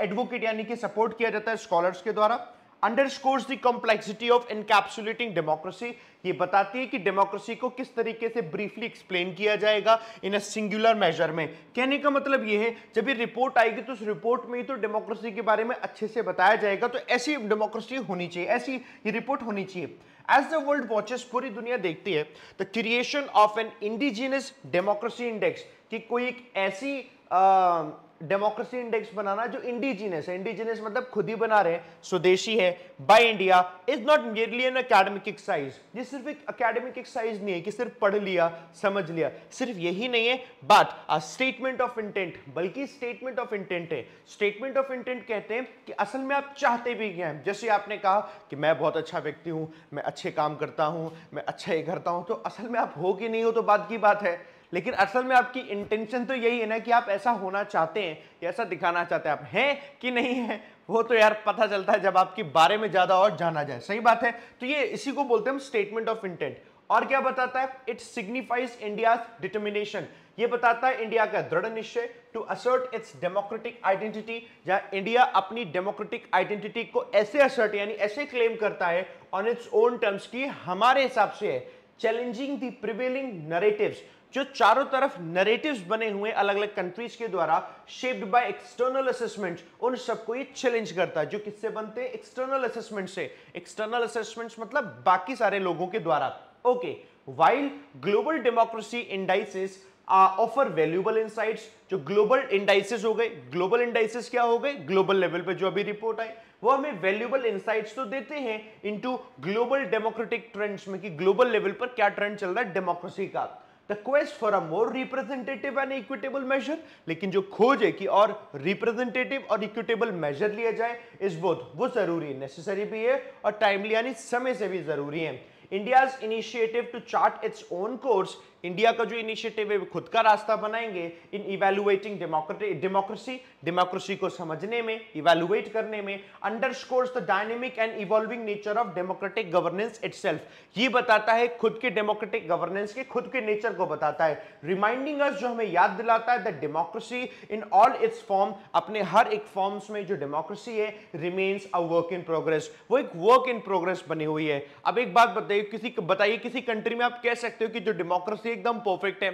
एडवोकेट यानी कि सपोर्ट किया जाता है स्कॉलर्स के द्वारा। Underscores the complexity of encapsulating democracy, ये बताती है कि डेमोक्रेसी को किस तरीके से ब्रीफली एक्सप्लेन किया जाएगा इन अ सिंगुलर मेजर में। कहने का मतलब ये है जब ये रिपोर्ट आएगी तो उस रिपोर्ट में ही तो डेमोक्रेसी के बारे में अच्छे से बताया जाएगा, तो ऐसी डेमोक्रेसी होनी चाहिए, ऐसी ये रिपोर्ट होनी चाहिए। As the world watches, पूरी दुनिया देखती है, the creation of an indigenous democracy index, कि कोई एक ऐसी डेमोक्रेसी इंडेक्स बनाना जो इंडिजिनियस है, इंडिजिनियस मतलब खुद ही बना रहे हैं, स्वदेशी है, by India, is not merely an academic exercise. ये सिर्फ एक अकेडमिक एक्सरसाइज नहीं है कि सिर्फ पढ़ लिया समझ लिया, सिर्फ यही नहीं है बात, अ स्टेटमेंट ऑफ इंटेंट, बल्कि स्टेटमेंट ऑफ इंटेंट है। स्टेटमेंट ऑफ इंटेंट कहते हैं कि असल में आप चाहते भी क्या हैं। जैसे आपने कहा कि मैं बहुत अच्छा व्यक्ति हूँ, मैं अच्छे काम करता हूँ, मैं अच्छा ये करता हूँ, तो असल में आप हो कि नहीं हो तो बात की बात है, लेकिन असल में आपकी इंटेंशन तो यही है ना कि आप ऐसा होना चाहते हैं या ऐसा दिखाना चाहते हैं, आप हैं कि नहीं हैं वो तो यार पता चलता है जब आपके बारे में ज़्यादा और जाना जाए। सही बात है। तो ये इसी को बोलते हैं हम स्टेटमेंट ऑफ इंटेंट। और क्या बताता है? इट सिग्निफाइज इंडियाज डिटर्मिनेशन, ये बताता है इंडिया का दृढ़ निश्चय to assert its democratic identity, जहां इंडिया अपनी डेमोक्रेटिक आइडेंटिटी को ऐसे असर्ट यानी ऐसे क्लेम करता है ऑन इट्स ओन टर्म्स की हमारे हिसाब से है। चैलेंजिंग द प्रिवेलिंग नरेटिव्स, जो चारों तरफ नरेटिव्स बने हुए अलग अलग कंट्रीज के द्वारा शेप्ड बाय एक्सटर्नल असेसमेंट्स, उन सबको ये चैलेंज करता है, जो किससे बनते हैं? एक्सटर्नल असेसमेंट से। एक्सटर्नल असेसमेंट्स मतलब बाकी सारे लोगों के द्वारा। Okay, while global democracy indices offer valuable insights, जो ग्लोबल इंडाइसेस हो गए, ग्लोबल इंडाइसेस क्या हो गए? ग्लोबल लेवल पे जो अभी रिपोर्ट आई वो हमें वैल्यूएबल इनसाइट्स तो देते हैं इनटू ग्लोबल डेमोक्रेटिक ट्रेंड्स में, कि ग्लोबल लेवल पर क्या ट्रेंड चल रहा है डेमोक्रेसी का। The quest for a more representative and equitable measure, लेकिन जो खोज है कि और रिप्रेजेंटेटिव और इक्विटेबल मेजर लिया जाए, इस बोथ वो जरूरी है, नेसेसरी भी है और टाइमली यानी समय से भी जरूरी है। India's initiative to chart its own course, India का जो इनिशिएटिव है वो खुद का रास्ता बनाएंगे इन इवैल्यूएटिंग डेमोक्रेसी को समझने में, इवैल्यूएट करने में। Underscores the dynamic and evolving nature of democratic governance itself, ये बताता है खुद के डेमोक्रेटिक गवर्नेंस के खुद के नेचर को बताता है। रिमाइंडिंग अस, जो हमें याद दिलाता है that democracy in all its form, अपने हर एक फॉर्म्स में जो डेमोक्रेसी है remains a work in progress, वो एक वर्क इन प्रोग्रेस बनी हुई है। अब एक बात बताइए, किसी कंट्री में आप कह सकते हो कि जो डेमोक्रेसी एकदम परफेक्ट है?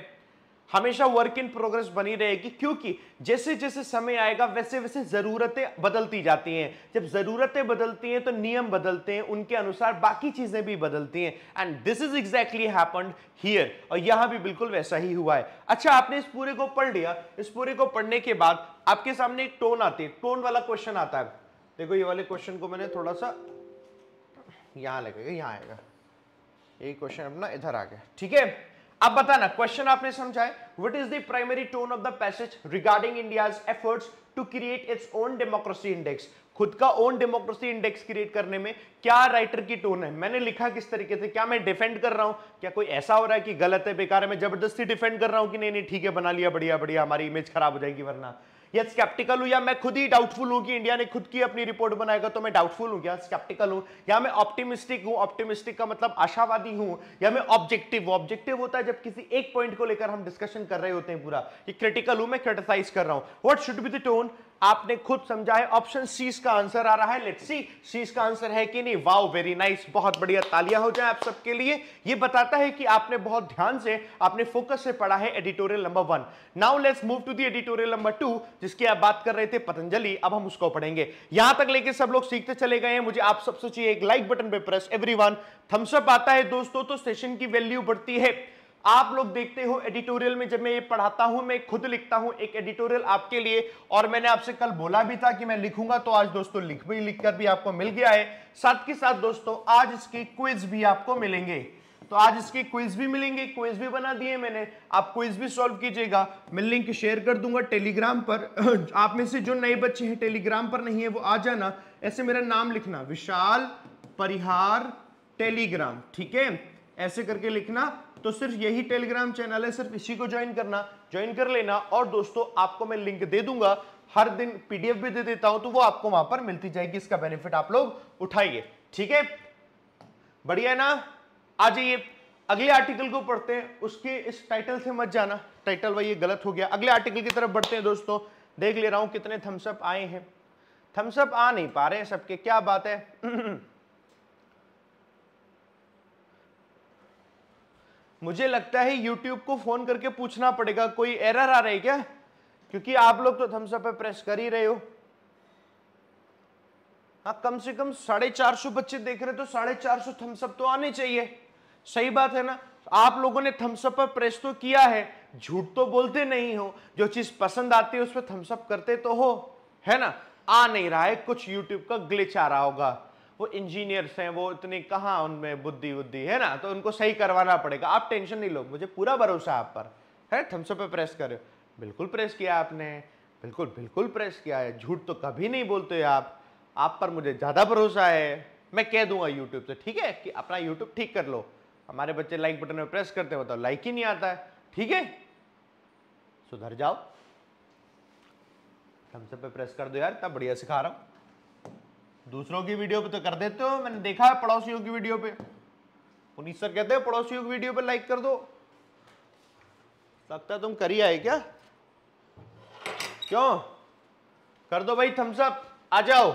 हमेशा वर्क इन प्रोग्रेस बनी रहेगी, क्योंकि जैसे जैसे समय आएगा वैसे वैसे जरूरतें बदलती जाती हैं। जब जरूरतें बदलती हैं तो नियम बदलते हैं, उनके अनुसार बाकी चीजें भी बदलती हैं, and this is exactly happened here, और यहां भी बिल्कुल वैसा ही हुआ है। अच्छा, आपने इस पूरे को पढ़ लिया, इस पूरे को पढ़ने के बाद आपके सामने एक टोन आती है, टोन वाला क्वेश्चन आता है। देखो ये वाले क्वेश्चन को मैंने थोड़ा सा यहां लगेगा, यहां आएगा ये क्वेश्चन अपना, इधर आ गया, ठीक है। अब बताना क्वेश्चन आपने समझा है, what is the primary tone of the passage regarding India's efforts to create its own democracy index. खुद का ओन डेमोक्रेसी इंडेक्स क्रिएट करने में क्या राइटर की टोन है, मैंने लिखा किस तरीके से, क्या मैं डिफेंड कर रहा हूं, क्या कोई ऐसा हो रहा है कि गलत है बेकार है, मैं जबरदस्ती डिफेंड कर रहा हूं कि नहीं नहीं ठीक है बना लिया बढ़िया बढ़िया हमारी इमेज खराब हो जाएगी वरना, या स्केप्टिकल हूं, या मैं खुद ही डाउटफुल हूं कि इंडिया ने खुद की अपनी रिपोर्ट बनाएगा तो मैं डाउटफुल हूं, या स्केप्टिकल हूं, या मैं ऑप्टिमिस्टिक हूं, ऑप्टिमिस्टिक का मतलब आशावादी हूं, या मैं ऑब्जेक्टिव, ऑब्जेक्टिव होता है जब किसी एक पॉइंट को लेकर हम डिस्कशन कर रहे होते हैं पूरा, कि क्रिटिकल हूं मैं क्रिटिसाइज कर रहा हूं, what should be the tone, आपने खुद समझा है। ऑप्शन सी का आंसर आ रहा है, लेट्स सी सी का आंसर है कि नहीं, वाओ वेरी नाइस, बहुत बढ़िया, तालियां हो जाए आप सबके लिए। ये बताता है कि आपने बहुत ध्यान से, आपने फोकस से पढ़ा है editorial number 1। Now let's move to the editorial number 2 जिसकी आप बात कर रहे थे, पतंजलि, अब हम उसको पढ़ेंगे। यहां तक लेके सब लोग सीखते चले गए हैं, मुझे आप सबसे चाहिए एक लाइक बटन पे प्रेस, एवरीवन थम्स अप आता है दोस्तों तो सेशन की वैल्यू बढ़ती है। आप लोग देखते हो एडिटोरियल में जब मैं ये पढ़ाता हूं, मैं खुद लिखता हूं एक एडिटोरियल आपके लिए, और मैंने आपसे कल बोला भी था कि मैं लिखूंगा, तो आज दोस्तों लिख कर भी आपको मिल गया है। साथ के साथ दोस्तों आज इसके क्विज भी आपको मिलेंगे, तो आज इसके क्विज भी मिलेंगे, क्विज भी बना दिए मैंने, आप क्विज भी सॉल्व कीजिएगा। मैं लिंक शेयर कर दूंगा टेलीग्राम पर, आप में से जो नए बच्चे हैं टेलीग्राम पर नहीं है वो आ जाना, ऐसे मेरा नाम लिखना विशाल परिहार टेलीग्राम, ठीक है, ऐसे करके लिखना, तो सिर्फ यही टेलीग्राम चैनल है, सिर्फ इसी को ज्वाइन करना, ज्वाइन कर लेना। और दोस्तों आपको मैं लिंक दे दूंगा, हर दिन पीडीएफ भी दे देता हूं, तो वो आपको वहां पर मिलती जाएगी, इसका बेनिफिट आप लोग उठाइए, ठीक है, बढ़िया ना। आ जाइए अगले आर्टिकल को पढ़ते हैं, उसके इस टाइटल से मत जाना, टाइटल वही गलत हो गया, अगले आर्टिकल की तरफ बढ़ते हैं दोस्तों। देख ले रहा हूं कितने थम्सअप आए हैं, थम्सअप आ नहीं पा रहे हैं सबके, क्या बात है। मुझे लगता है YouTube को फोन करके पूछना पड़ेगा कोई एरर आ रहा है क्या, क्योंकि आप लोग तो थम्स अप पे प्रेस कर ही रहे हो। हाँ, कम से कम 450 बच्चे देख रहे तो 450 थम्स अप तो आने चाहिए, सही बात है ना। आप लोगों ने थम्स अप पर प्रेस तो किया है, झूठ तो बोलते नहीं हो, जो चीज पसंद आती है उस पर थम्स अप करते तो हो, है ना। आ नहीं रहा है, कुछ YouTube का ग्लिच आ रहा होगा, वो इंजीनियर्स हैं, वो इतने कहाँ उनमें बुद्धि बुद्धि है ना, तो उनको सही करवाना पड़ेगा। आप टेंशन नहीं लो, मुझे पूरा भरोसा आप पर है। थम्स अप पे प्रेस करो, बिल्कुल प्रेस किया आपने, बिल्कुल बिल्कुल प्रेस किया है, झूठ तो कभी नहीं बोलते आप पर मुझे ज़्यादा भरोसा है। मैं कह दूंगा यूट्यूब से, ठीक है, कि अपना यूट्यूब ठीक कर लो। हमारे बच्चे लाइक बटन में प्रेस करते हैं, बताओ लाइक ही नहीं आता है, ठीक है, सुधर जाओ, थम्स अप पे प्रेस कर दो यार, तब बढ़िया सिखा रहा हूँ। दूसरों की वीडियो पे तो कर देते हो, मैंने देखा है पड़ोसियों की वीडियो पे, पुनीत सर कहते हैं पड़ोसियों की वीडियो पे लाइक कर दो, लगता है तुम कर ही आए क्या, क्यों कर दो भाई थम्स अप, आ जाओ।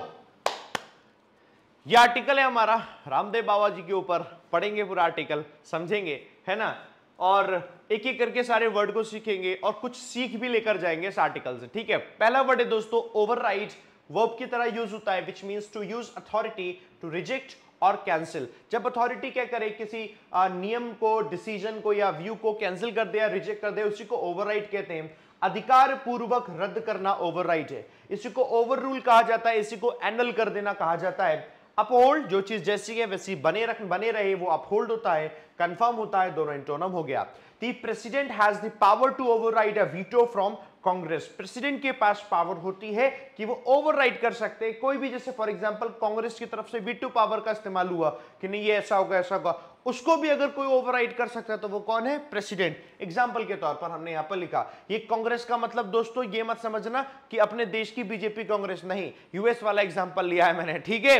ये आर्टिकल है हमारा रामदेव बाबा जी के ऊपर, पढ़ेंगे पूरा आर्टिकल, समझेंगे, है ना, और एक एक करके सारे वर्ड को सीखेंगे और कुछ सीख भी लेकर जाएंगे इस आर्टिकल से, ठीक है। पहला वर्ड है दोस्तों ओवरराइड, वर्ब की तरह यूज होता है, which means to use authority to reject और कैंसिल। जब अथॉरिटी क्या करे, किसी नियम को, डिसीजन को या व्यू को कैंसिल कर दे या रिजेक्ट कर दे, उसी को ओवरराइड कहते हैं। अधिकार पूर्वक रद्द करना ओवरराइड है, इसी को ओवररूल कहा जाता है, इसी को एनल कर देना कहा जाता है। अपहोल्ड, जो चीज जैसी है वैसी बने रहे, वो अपहोल्ड होता है, कंफर्म होता है, दोनों इंटोनम हो गया। The president has the power to override a veto from Congress, president के पास पावर होती है कि वो ओवरराइड कर सकते हैं कोई भी, जैसे फॉर एग्जांपल कांग्रेस की तरफ से वीटो पावर का इस्तेमाल हुआ कि नहीं ये ऐसा होगा ऐसा होगा, उसको भी अगर कोई ओवरराइड कर सकता है तो वो कौन है, प्रेसिडेंट। एग्जांपल के तौर पर हमने यहाँ पर लिखा, ये कांग्रेस का मतलब दोस्तों ये मत समझना कि अपने देश की बीजेपी कांग्रेस नहीं, यूएस वाला एग्जाम्पल लिया है मैंने, ठीक है,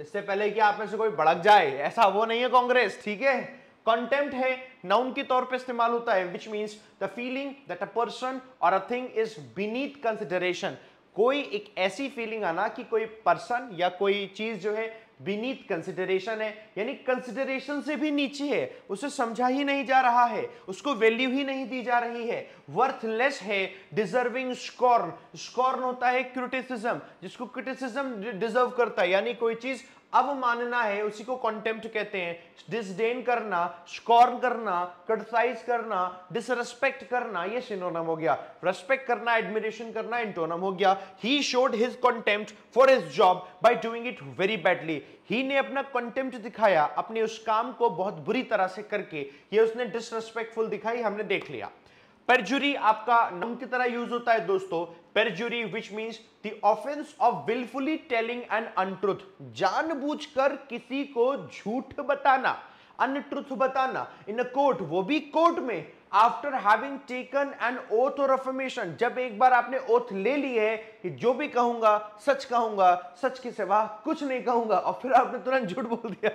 इससे पहले कि आप में से कोई भड़क जाए, ऐसा वो नहीं है कांग्रेस, ठीक है। Contempt है, noun के तौर पे इस्तेमाल होता है, which means the feeling that a person or a thing is beneath consideration, कोई एक ऐसी फीलिंग आना कि कोई पर्सन या कोई चीज जो है beneath consideration है, यानी consideration से भी नीचे है, उसे समझा ही नहीं जा रहा है, उसको वैल्यू ही नहीं दी जा रही है। वर्थलेस है, डिजर्विंग स्कॉर्न, स्कॉर्न होता है क्रिटिसिज्म, जिसको क्रिटिसिज्म डिजर्व करता है, यानी कोई चीज अवमानना है, उसी को कॉन्टेम्प्ट कहते हैं। डिसडेन करना, स्कॉर्न करना, क्रिटिसाइज करना, डिसरेस्पेक्ट करना, ये सिनोनिम हो गया। रेस्पेक्ट करना, एडमिरेशन करना, एंटोनिम हो गया। He showed his contempt for his job by doing it very badly, he ने अपना कॉन्टेम्प्ट दिखाया, अपने उस काम को बहुत बुरी तरह से करके, ये उसने डिसरेस्पेक्टफुल दिखाई, हमने देख लिया। परजुरी आपका नाउन की तरह यूज होता है दोस्तों, perjury which means the offence of wilfully telling an untruth, जानबूझकर किसी को झूठ बताना, अनट्रुथ बताना इन अ कोर्ट, वो भी कोर्ट में, after having taken an oath और अफर्मेशन, जब एक बार आपने ओथ ले ली है कि जो भी कहूंगा सच कहूंगा, सच के सिवा कुछ नहीं कहूंगा, और फिर आपने तुरंत झूठ बोल दिया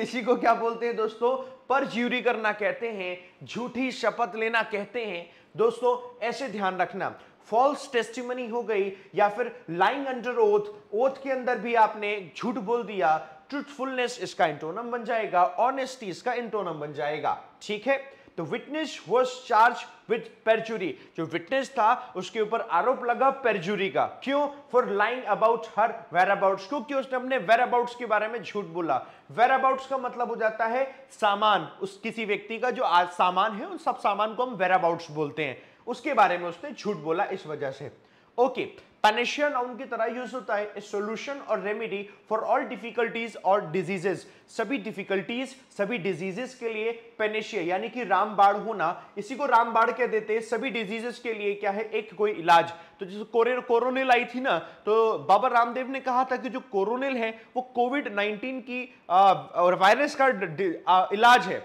इसी को क्या बोलते हैं दोस्तों, परज्यूरी करना कहते हैं, झूठी शपथ लेना कहते हैं दोस्तों। ऐसे ध्यान रखना, फॉल्स टेस्टिमनी हो गई या फिर लाइंग अंडर ओथ, ओथ के अंदर भी आपने झूठ बोल दिया, ट्रूथफुलनेस इसका इंटोनम बन जाएगा, ऑनेस्टी इसका इंटोनम बन जाएगा, ठीक है। तो witness was charge with perjury, जो विटनेस था उसके ऊपर आरोप लगा परजुरी का, क्यों, for lying about her whereabouts, क्योंकि उसने अपने वेर अबाउट्स के बारे में झूठ बोला। वेर अबाउट्स का मतलब हो जाता है सामान, उस किसी व्यक्ति का जो आज सामान है उन सब सामान को हम वेर अबाउट्स बोलते हैं, उसके बारे में उसने झूठ बोला इस वजह से। ओके, पनिशियर नाउन की तरह यूज होता है, सोल्यूशन और रेमेडी फॉर ऑल डिफिकल्टीज और डिजीजेस, सभी डिफिकल्टीज सभी डिजीजेस के लिए पेनेशिया यानी कि रामबाण होना, इसी को रामबाण कह देते हैं। सभी डिजीजेस के लिए क्या है, एक कोई इलाज। तो जैसे कोरोनेल आई थी ना, तो बाबा रामदेव ने कहा था कि जो कोरोनेल है वो कोविड-19 की और वायरस का इलाज है,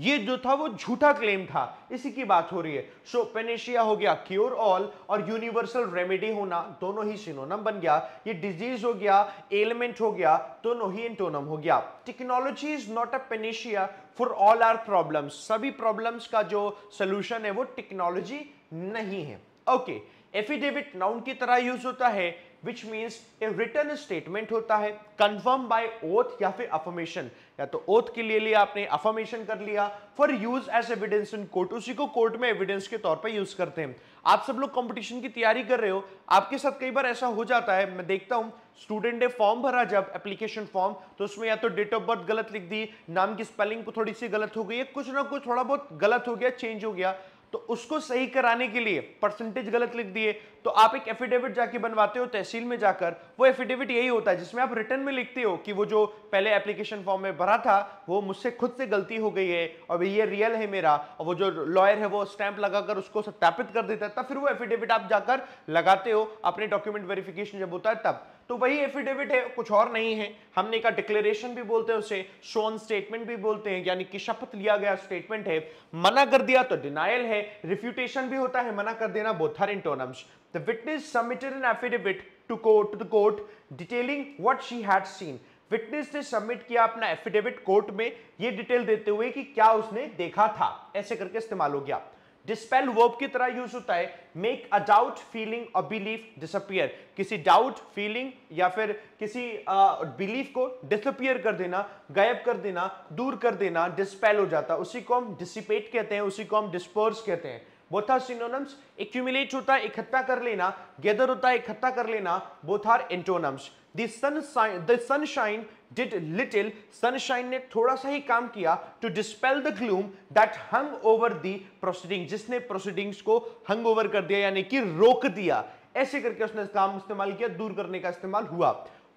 ये जो था वो झूठा क्लेम था, इसी की बात हो रही है। सो पेनेशिया हो गया क्योर ऑल, और यूनिवर्सल रेमेडी होना, दोनों ही सिनोनिम बन गया, ये डिजीज हो गया, एलिमेंट हो गया, दोनों ही एंटोनिम हो गया। Technology is not a panacea for all our problems, सभी प्रॉब्लम्स का जो सोल्यूशन है वो टेक्नोलॉजी नहीं है। ओके, एफिडेविट नाउन की तरह यूज होता है, which means a written statement होता है, कन्फर्म बाय ओथ या फिर अफर्मेशन, या तो ओथ के लिए लिया आपने, अफर्मेशन कर लिया, for use as evidence in court, उसी को कोर्ट में एविडेंस के तौर पे यूज करते हैं। आप सब लोग कंपटीशन की तैयारी कर रहे हो, आपके साथ कई बार ऐसा हो जाता है, मैं देखता हूँ स्टूडेंट ने फॉर्म भरा जब एप्लीकेशन फॉर्म, तो उसमें या तो डेट ऑफ बर्थ गलत लिख दी, नाम की स्पेलिंग को थोड़ी सी गलत हो गई है, कुछ ना कुछ थोड़ा बहुत गलत हो गया, चेंज हो गया, तो उसको सही कराने के लिए परसेंटेज गलत लिख दिए, तो आप एक एफिडेविट जाके बनवाते हो तहसील में जाकर, वो एफिडेविट यही होता है जिसमें आप रिटर्न में लिखते हो कि वो जो पहले एप्लीकेशन फॉर्म में भरा था वो मुझसे खुद से गलती हो गई है और ये रियल है मेरा, और वो जो लॉयर है वो स्टैंप लगाकर उसको सत्यापित कर देता है, तब फिर वो एफिडेविट आप जाकर लगाते हो अपने डॉक्यूमेंट वेरिफिकेशन जब होता है तब, तो वही एफिडेविट है, कुछ और नहीं है। हमने कहा डिक्लेरेशन भी बोलते हैं उसे, शोन स्टेटमेंट भी बोलते हैं, यानी कि शपथ लिया गया स्टेटमेंट है, मना कर दिया तो डिनायल है, रिफ्यूटेशन भी होता है, मना कर देना, both are antonyms. The witness submitted an affidavit to the court detailing what she had seen, witness ने सबमिट किया अपना एफिडेविट कोर्ट में, ये डिटेल देते हुए कि क्या उसने देखा था, ऐसे करके इस्तेमाल हो गया। डिस्पेल वर्ब की तरह यूज होता है, मेक अ डाउट फीलिंग और बिलीफ डिसअपियर, किसी डाउट फीलिंग या फिर किसी बिलीफ को डिसअपियर कर देना, गायब कर देना, दूर कर देना, डिस्पेल हो जाता है, उसी को हम डिसिपेट कहते हैं, उसी को हम डिस्पर्स कहते हैं, बोथ आर सिनोनिम्स। एक्यूमुलेट होता है इकट्ठा कर लेना, गैदर होता है इकट्ठा कर लेना, both are antonyms. The sunshine did little, sunshine ने थोड़ा सा ही काम किया, to dispel the gloom that hung over the proceeding, जिसने प्रोसीडिंग्स को हंग ओवर कर दिया यानी कि रोक दिया, ऐसे करके उसने काम इस्तेमाल किया, दूर करने का इस्तेमाल हुआ।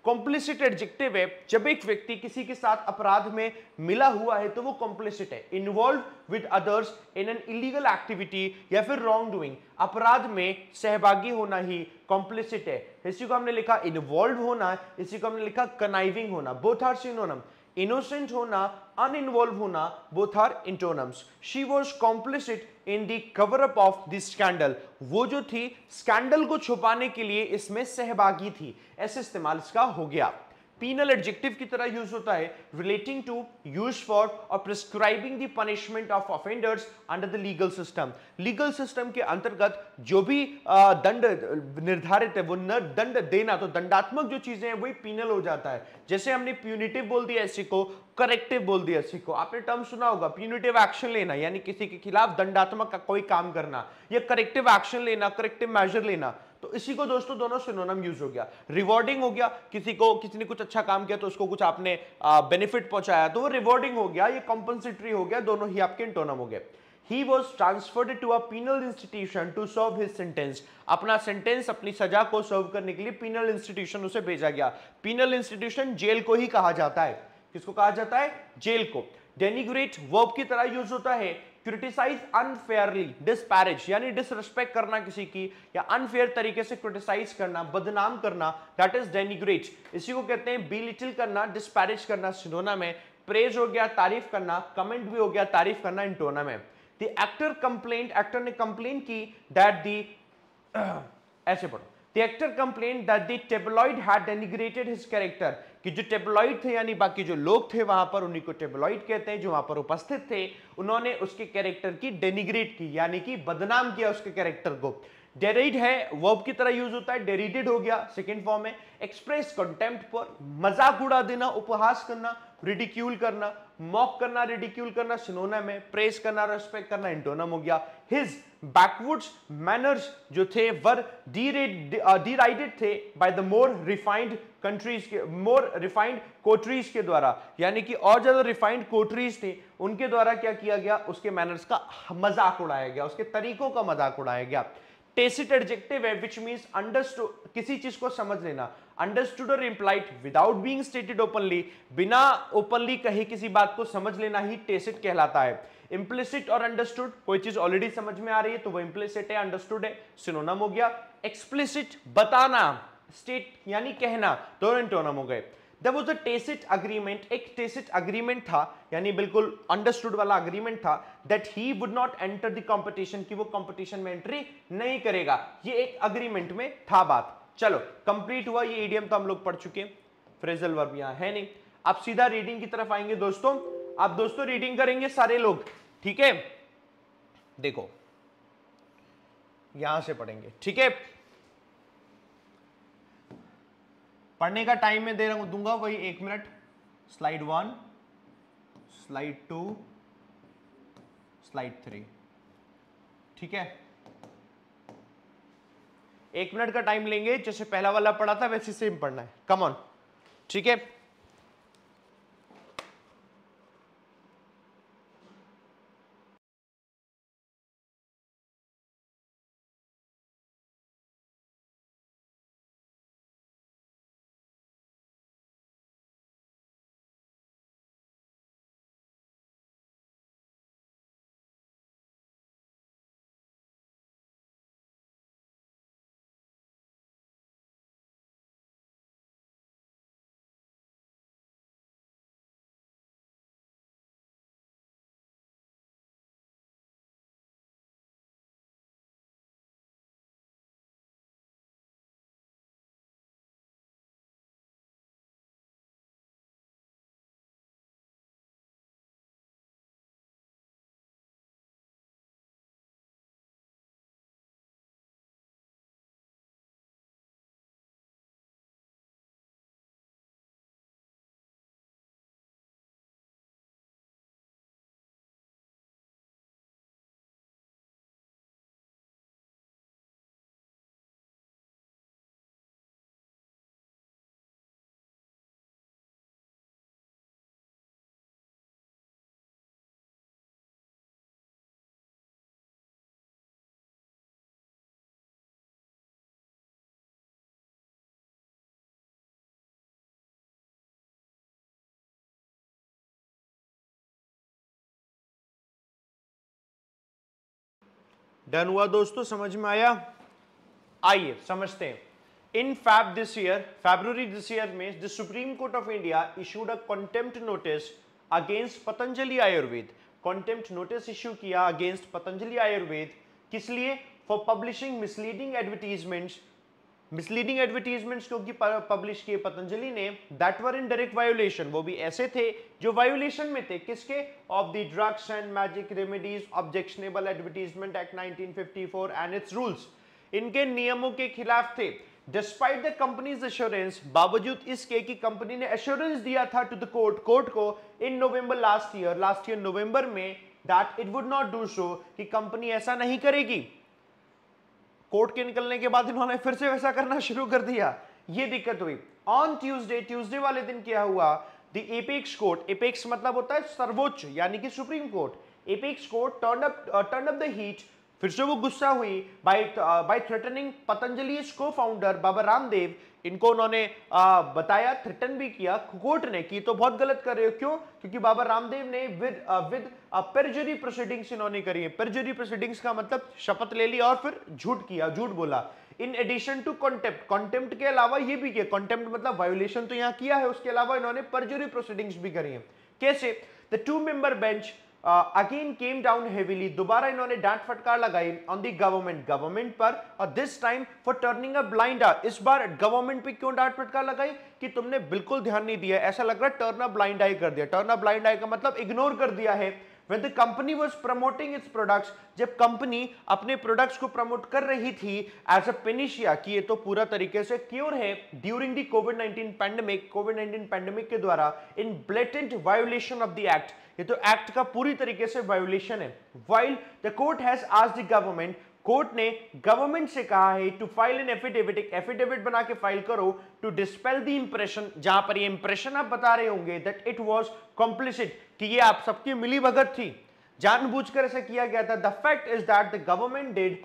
कॉम्प्लिसिट एडजेक्टिव है, जब एक व्यक्ति किसी के साथ अपराध में मिला हुआ है तो वो कॉम्प्लिसिट है, involve with others in an illegal activity या फिर रॉन्ग डूइंग, अपराध में सहभागी होना ही कॉम्प्लिसिट है, इसी को हमने लिखा इन्वॉल्व होना, इसी को हमने लिखा कनाइविंग होना, बोथ आर सिनोनिम। इनोसेंट होना, अनइन्वॉल्व होना, both are antonyms. She was complicit in the cover up of the scandal, वो जो थी स्कैंडल को छुपाने के लिए इसमें सहभागी थी, ऐसे इस्तेमाल इसका हो गया। पीनल एडजेक्टिव की तरह यूज होता है, रिलेटिंग टू, यूज फॉर और prescribing the punishment of offenders under the legal system, legal system के अंतर्गत जो भी दंड निर्धारित है वो न दंड देना, तो दंडात्मक जो चीजें हैं वही पीनल हो जाता है। जैसे हमने प्यूनिटिव बोल दिया इसी को, करेक्टिव बोल दिया इसी को, आपने टर्म सुना होगा, प्यूनिटिव एक्शन लेना यानी किसी के खिलाफ दंडात्मक का कोई काम करना, या करेक्टिव एक्शन लेना, करेक्टिव मेजर लेना, तो इसी को दोस्तों दोनों सिनोनिम यूज हो गया। रिवॉर्डिंग हो गया, किसी ने कुछ अच्छा काम किया तो उसको कुछ आपने बेनिफिट पहुंचाया तो वो रिवॉर्डिंग हो गया, ये कॉम्पनसेटरी हो गया, दोनों ही आपके एंटोनिम हो गए। He was transferred to a penal institution to serve his sentence, अपना सेंटेंस अपनी सजा को सर्व करने के लिए penal institution उसे भेजा गया, penal institution जेल को ही कहा जाता है, किसको कहा जाता है, जेल को। डेनिग्रेट वर्ब की तरह यूज होता है, क्रिटिसाइज अनफेयरली, डिस्पैरेज यानी डिसरिस्पेक्ट करना किसी की या अनफेयर तरीके से क्रिटिसाइज करना, बदनाम करना, दैट इज डेनिग्रेट, इसी को कहते हैं बेलिटिल करना, डिस्पैरेज करना सिनोनिम है, प्रेज हो गया तारीफ करना, कमेंट भी हो गया तारीफ करना एंटोनिम है। द एक्टर कंप्लेंट, एक्टर ने कंप्लेन की दैट द, ऐसे पढ़ो, the actor complaint that the tabloid had denigrated his character, कि जो टेबलॉइड थे यानी बाकी जो लोग थे वहां पर उन्हीं को टेबलॉइड कहते हैं, जो वहां पर उपस्थित थे, उन्होंने उसके कैरेक्टर की डेनिग्रेट की यानी कि बदनाम किया उसके कैरेक्टर को। डेरिड है वर्ब की तरह यूज होता है, डेरिडेड हो गया सेकेंड फॉर्म है। एक्सप्रेस कंटेम्प्ट पर, मजाक उड़ा देना, उपहास करना, रिडिक्यूल करना, मॉक करना, रिडिक्यूल करना सिनोनिम है, प्रेज करना, रेस्पेक्ट करना एंटोनिम हो गया। हिज बैकवर्ड्स मैनर्स जो थे वर डिराइडेड थे by the more refined countries के, मोर रिफाइंड कोटरीज के द्वारा, यानी कि और ज्यादा रिफाइंड कोटरीज थे उनके द्वारा क्या किया गया, उसके मैनर्स का मजाक उड़ाया गया, उसके तरीकों का मजाक उड़ाया गया। टेसिट एडजेक्टिव है विच मीन्स अंडरस्टूड, किसी चीज को समझ लेना, अंडरस्टूड और implied without being stated openly, बिना ओपनली कहे किसी बात को समझ लेना ही टेसिट कहलाता है। इम्प्लिसिट और अंडरस्टूड, कोई चीज ऑलरेडी समझ में आ रही है तो वो इम्प्लिसिट है, अंडरस्टूड है सिनोनिम हो गया। एक्सप्लिसिट बताना, स्टेट यानी कहना, तो एंटोनिम हो गए। There was a tacit agreement, एक tacit agreement था यानी बिल्कुल understood वाला agreement था, that he would not enter the competition, कि वो competition में entry नहीं करेगा, ये एक agreement में था बात। चलो complete हुआ, ये idiom तो हम लोग पढ़ चुके, phrasal verb यहाँ है नहीं। आप सीधा reading की तरफ आएंगे दोस्तों, आप दोस्तों reading करेंगे सारे लोग, ठीक है, देखो यहां से पढ़ेंगे, ठीक है, पढ़ने का टाइम में दे रहा हूं, दूंगा वही 1 मिनट। स्लाइड 1, स्लाइड 2, स्लाइड 3, ठीक है, 1 मिनट का टाइम लेंगे, जैसे पहला वाला पढ़ा था वैसे सेम पढ़ना है, कम ऑन, ठीक है। डन हुआ दोस्तों, समझ में आया? आइए समझते हैं। इन फरवरी दिस ईयर में the Supreme Court of India issued a contempt notice against Patanjali Ayurved, contempt notice issue किया अगेंस्ट पतंजलि आयुर्वेद, किस लिए? For publishing misleading advertisements, misleading advertisements क्योंकि पब्लिश किए पतंजलि ने, that were in direct violation, वो भी ऐसे थे जो वायोलेशन में थे किसके? Of the drugs and magic remedies objectionable advertisement act 1954 and its rules, इनके नियमों के खिलाफ थे। डिस्पाइट द कंपनीज एश्योरेंस, बावजूद इसके कि कंपनी ने एश्योरेंस दिया था टू द कोर्ट को in November last year November में, that it would not do so, कि कंपनी ऐसा नहीं करेगी। कोर्ट के निकलने के बाद इन्होंने फिर से वैसा करना शुरू कर दिया, ये दिक्कत हुई। ऑन ट्यूसडे वाले दिन क्या हुआ, द एपेक्स कोर्ट, एपेक्स मतलब होता है सर्वोच्च यानी कि Supreme Court, apex court turn up the heat, फिर से वो गुस्सा हुई, बाय थ्रेटनिंग पतंजलि को फाउंडर बाबा रामदेव इनको उन्होंने बताया, थ्रेटन भी किया कोर्ट ने कि तो बहुत गलत कर रहे हो। क्यों? क्योंकि बाबा रामदेव ने विद परजरी प्रोसीडिंग्स इन्होंने करी है। परजरी प्रोसीडिंग्स का मतलब शपथ ले ली और फिर झूठ किया, झूठ बोला। In addition to contempt, contempt के अलावा ये भी किया, कॉन्टेम्प्ट मतलब वायोलेशन तो यहाँ किया है, उसके अलावा इन्होंने परजरी प्रोसीडिंग्स भी करी है। कैसे? The two member bench again came down heavily, दोबारा इन्होंने डांट फटकार लगाई ऑन दी गवर्नमेंट, गवर्नमेंट पर, और this time for turning a blind eye. इस बार गवर्नमेंट पे क्यों डांट फटकार लगाई कि तुमने बिल्कुल ध्यान नहीं दिया, ऐसा लग रहा है टर्न अ ब्लाइंड आई कर दिया। टर्न अ ब्लाइंड आई का मतलब इग्नोर कर दिया है। When the company was promoting its products, जब कंपनी अपने प्रोडक्ट्स को प्रमोट कर रही थी एज अ पेनिशिया कि ये तो पूरा तरीके से क्योर है, ड्यूरिंग दी कोविड 19 पैंडेमिक के द्वारा in blatant violation of the act, ये तो एक्ट का पूरी तरीके से वायोलेशन है। While the court has asked the government, court ने गवर्नमेंट से कहा है टू फाइल एन एफिडेविट, एक एफिडेविट बना के फाइल करो टू डिस्पेल द इंप्रेशन, जहां पर ये इंप्रेशन आप बता रहे होंगे दैट इट वाज कॉम्प्लिसिट, कि ये आप सबकी मिलीभगत थी, जानबूझकर ऐसा किया गया था। The fact is that the government did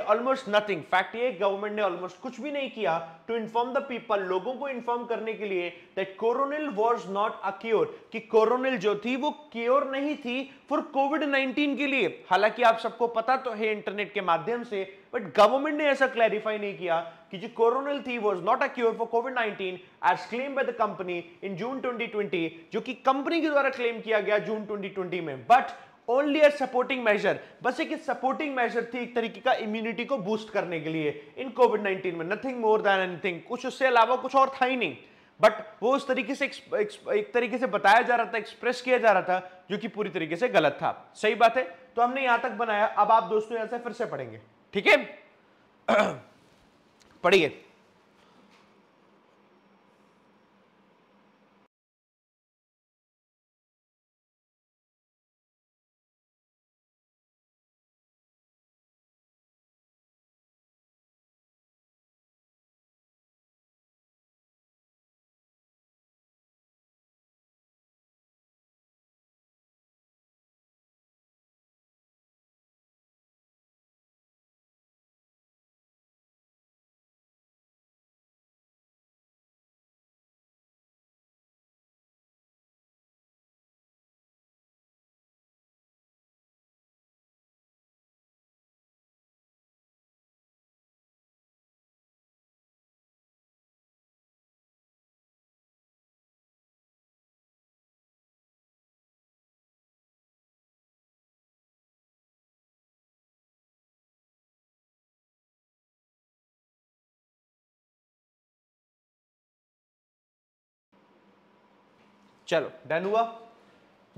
almost nothing, fact ये गवर्नमेंट ने ऑलमोस्ट कुछ भी नहीं किया टू इन्फॉर्म द पीपल, लोगों को इन्फॉर्म करने के लिए that Coronil was not a cure, कि कोरोनेल जो थी वो क्योर नहीं थी फॉर कोविड-19 के लिए। हालांकि आप सबको पता तो है इंटरनेट के माध्यम से, बट गवर्नमेंट ने ऐसा क्लैरिफाई नहीं किया कि जो कोरोनेल थी was not a cure for Covid as claim by the company in June 2020, जो कि कंपनी के द्वारा क्लेम किया गया जून 2020 में, but Only a supporting measure, बस एक सपोर्टिंग मेजर थी एक तरीके का इम्यूनिटी को बूस्ट करने के लिए इन कोविड-19 में, नथिंग मोर देन एनीथिंग, कुछ उससे अलावा कुछ और था ही नहीं। बट वो उस तरीके से एक तरीके से बताया जा रहा था, एक्सप्रेस किया जा रहा था, जो कि पूरी तरीके से गलत था। सही बात है, तो हमने यहां तक बनाया। अब आप दोस्तों यहां से फिर से पढ़ेंगे, ठीक है? पढ़िए। चलो, डन हुआ।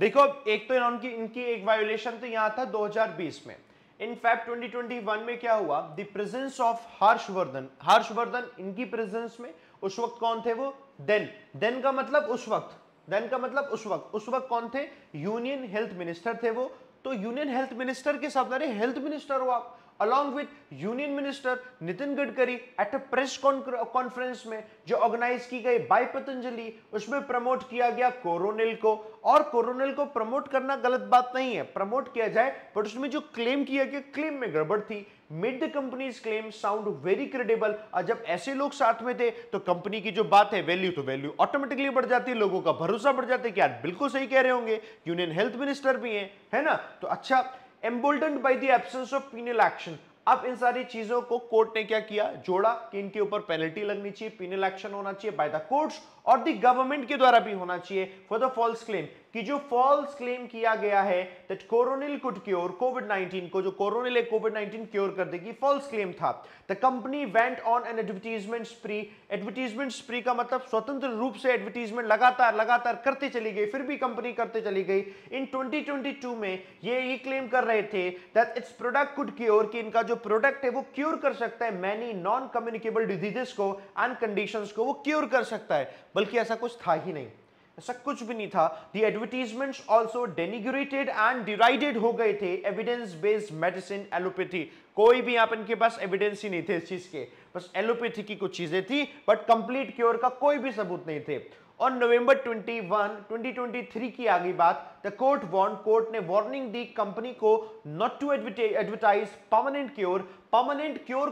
देखो, एक तो इनकी एक वायोलेशन तो यहाँ था 2020 में। इन फैक्ट 2021 में क्या हुआ, द प्रेजेंस ऑफ हर्षवर्धन, इनकी प्रेजेंस में, उस वक्त कौन थे वो, देन का मतलब उस वक्त, देन का मतलब उस वक्त कौन थे, यूनियन हेल्थ मिनिस्टर थे वो। तो यूनियन हेल्थ मिनिस्टर के साथ हेल्थ मिनिस्टर हो आप, along with union minister Nitin Gadkari, at a press conference में जो ऑर्गेनाइज की गई बाय पतंजलि, उसमें प्रमोट किया गया कोरोनेल को। और कोरोनेल को प्रमोट करना गलत बात नहीं है, प्रमोट किया जाए, बट उसमें जो क्लेम किया गया क्लेम में गड़बड़ थी। Made the company's claim sound very credible, और जब ऐसे लोग साथ में थे तो कंपनी की जो बात है वैल्यू, तो वैल्यू ऑटोमेटिकली बढ़ जाती है, लोगों का भरोसा बढ़ जाता है कि यार बिल्कुल सही कह रहे होंगे, यूनियन हेल्थ मिनिस्टर भी हैं, है ना। तो अच्छा, Emboldened by the absence of penal action, अब इन सारी चीजों को कोर्ट ने क्या किया, जोड़ा कि इनके ऊपर पेनल्टी लगनी चाहिए, penal action होना चाहिए by the courts और the government के द्वारा भी होना चाहिए for the false claim, कि जो false claim किया गया है that Coronil could cure COVID-19 को, जो कोरोनेल एक COVID-19 क्योर कर देगी, false claim था। The company went on an advertisement spree, advertisement spree का मतलब स्वतंत्र रूप से एडवर्टीजमेंट लगातार करते चली गई, फिर भी कंपनी करते चली गई। इन 2022 में ये क्लेम कर रहे थे that its product could cure, कि इनका जो प्रोडक्ट है वो क्योर कर सकता है मैनी नॉन कम्युनिकेबल डिजीजेस को एंड कंडीशंस को वो क्योर कर सकता है, बल्कि ऐसा कुछ था ही नहीं, ऐसा कुछ भी नहीं था। The advertisements also denigrated and derided हो गए थे evidence based medicine allopathy, कोई भी आप इनके पास एविडेंस ही नहीं थे इस चीज के, बस एलोपैथी की कुछ चीजें थी, बट कंप्लीट क्योर का कोई भी सबूत नहीं थे। On November 21, 2023 की आगे बात, the court warned, कोर्ट ने वार्निंग दी कंपनी को not to advertise permanent cure,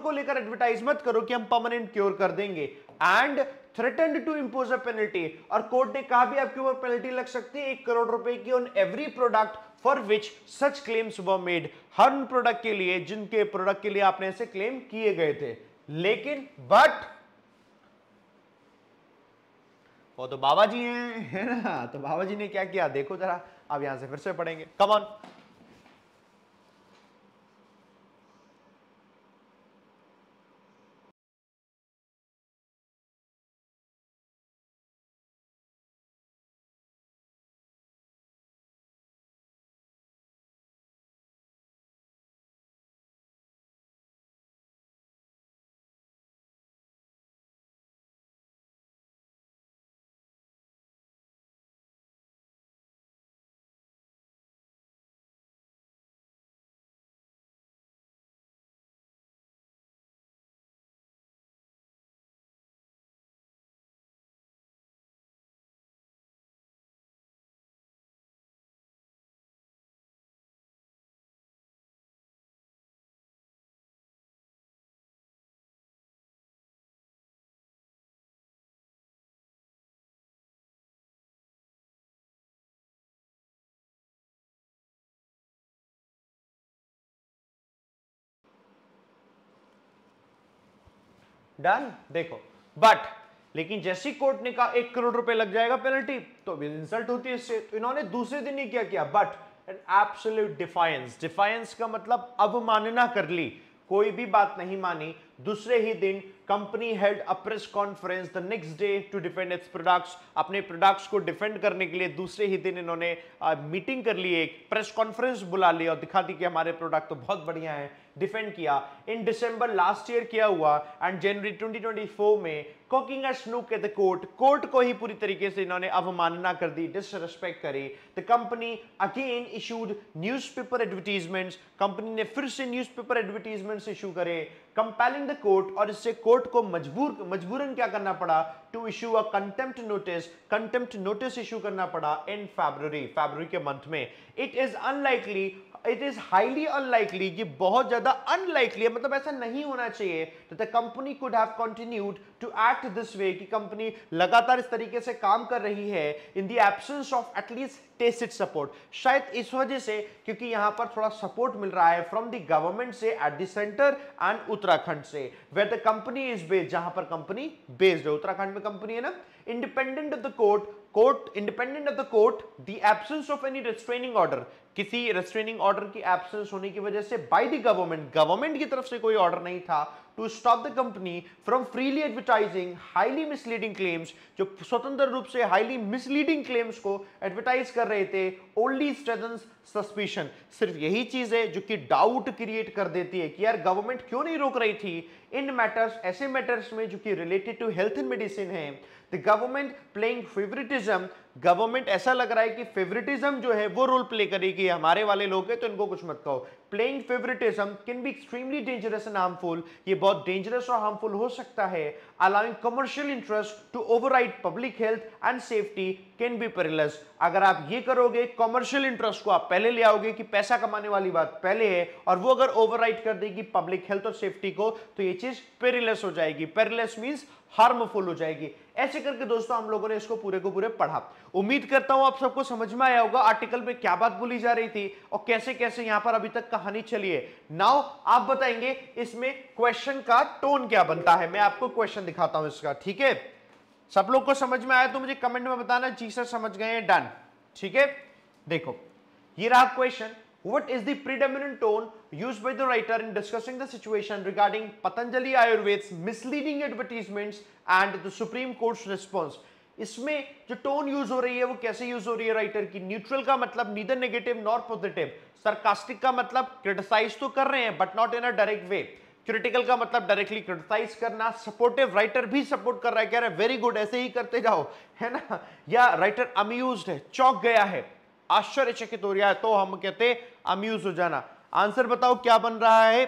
को लेकर एडवर्टाइज मत करो कि हम परमानेंट क्योर कर देंगे, and threatened to impose a penalty, और कोर्ट ने कहा भी आपके ऊपर पेनल्टी लग सकती है 1 करोड़ रुपए की on every product for which such claims were made, हर उन प्रोडक्ट के लिए जिनके प्रोडक्ट के लिए आपने ऐसे क्लेम किए गए थे। लेकिन बट वो तो बाबा जी हैं, है ना, तो बाबा जी ने क्या किया देखो जरा, अब यहां से फिर से पढ़ेंगे, कम ऑन। डन, देखो बट, लेकिन जैसी कोर्ट ने कहा 1 करोड़ रुपए लग जाएगा पेनल्टी, तो इंसल्ट होती है इससे, तो इन्होंने दूसरे दिन ही क्या किया, but an absolute defiance, defiance का मतलब अवमानना कर ली, कोई भी बात नहीं मानी। दूसरे ही दिन company held a press conference the next day to defend its products, अपने प्रोडक्ट्स को डिफेंड करने के लिए दूसरे ही दिन इन्होंने मीटिंग कर ली, एक प्रेस कॉन्फ्रेंस बुला ली और दिखा दी कि हमारे प्रोडक्ट तो बहुत बढ़िया हैं, डिफेंड किया। इन दिसंबर लास्ट ईयर किया हुआ, एंड जनवरी 2024 में cocking a snook at the court, court को ही पूरी तरीके से इन्होंने अवमानना कर दी, डिसरिस्पेक्ट करी। The company again issued newspaper advertisements, company ने फिर से न्यूज़पेपर एडवर्टीजमेंट्स इशू करे, कंपेलिंग द कोर्ट, और इससे कोर्ट को मजबूरन क्या करना पड़ा, to issue a contempt notice, contempt notice issue करना पड़ा इन फरवरी के मंथ में। It is unlikely, it is highly unlikely, ये बहुत ज्यादा अनलाइकली है, मतलब ऐसा नहीं होना चाहिए, that the company could have continued to act this way, कि कंपनी लगातार इस तरीके से काम कर रही है in the absence of at least tacit support. शायद इस वजह से क्योंकि यहां पर थोड़ा सपोर्ट मिल रहा है फ्रॉम द गवर्नमेंट से at the centre and Uttarakhand से, where the company is based, जहां पर कंपनी बेस्ड है, उत्तराखंड में कंपनी है ना। Independent of the court, independent of the court, the absence of any restraining order, किसी रेस्ट्रेनिंग ऑर्डर की एब्सेंस होने की वजह से बाय द गवर्नमेंट, गवर्नमेंट की तरफ से कोई ऑर्डर नहीं था to stop the company from freely advertising highly misleading claims, जो स्वतंत्र रूप से हाईली मिसलीडिंग क्लेम्स को एडवर्टाइज कर रहे थे, ओनली स्ट्रेंथन्स सस्पिशन, सिर्फ यही चीज है जो कि डाउट क्रिएट कर देती है कि यार गवर्नमेंट क्यों नहीं रोक रही थी इन मैटर्स, ऐसे मैटर्स में जो कि related to health and medicine है। The government playing favouritism, government ऐसा लग रहा है कि फेवरेटिज्म जो है वो रोल प्ले करेगी, हमारे वाले लोग हैं तो इनको कुछ मत कहो। Playing favouritism can be extremely dangerous and harmful, ये बहुत डेंजरस और हार्मफुल हो सकता है। Allowing commercial interest to override public health and safety can be perilous, अगर आप ये करोगे कमर्शियल इंटरेस्ट को आप पहले ले आओगे कि पैसा कमाने वाली बात पहले है, और वो अगर ओवरराइड कर देगी पब्लिक हेल्थ और सेफ्टी को, तो ये चीज पेरिलस हो जाएगी, पेरिलस मींस हार्मफुल हो जाएगी। ऐसे करके दोस्तों हम लोगों ने इसको पूरे को पूरे पढ़ा, उम्मीद करता हूं आप सबको समझ में आया होगा आर्टिकल में क्या बात बोली जा रही थी और कैसे कैसे यहां पर अभी तक कहानी चली है। नाउ आप बताएंगे इसमें क्वेश्चन का टोन क्या बनता है, मैं आपको क्वेश्चन दिखाता हूं इसका, ठीक है। सब लोग को समझ में आया तो मुझे कमेंट में बताना, जी सर समझ गए हैं, डन, ठीक है। देखो ये रहा question, What is the predominant tone used by the writer in discussing the situation regarding Patanjali Ayurved's misleading advertisements and the Supreme Court's response? इसमें जो टोन यूज हो रही है वो कैसे यूज हो रही है राइटर की। न्यूट्रल का मतलब neither negative nor positive, sarcastic का मतलब क्रिटिसाइज तो कर रहे हैं but not in a direct way, critical का मतलब डायरेक्टली क्रिटिसाइज करना, सपोर्टिव, राइटर भी सपोर्ट कर रहा है, कह रहा है वेरी गुड ऐसे ही करते जाओ, है ना, या राइटर अम्यूज्ड है, चौंक गया है, आश्चर्यचकित हो रहा है, तो हम कहते अम्यूज हो जाना। आंसर बताओ क्या बन रहा है,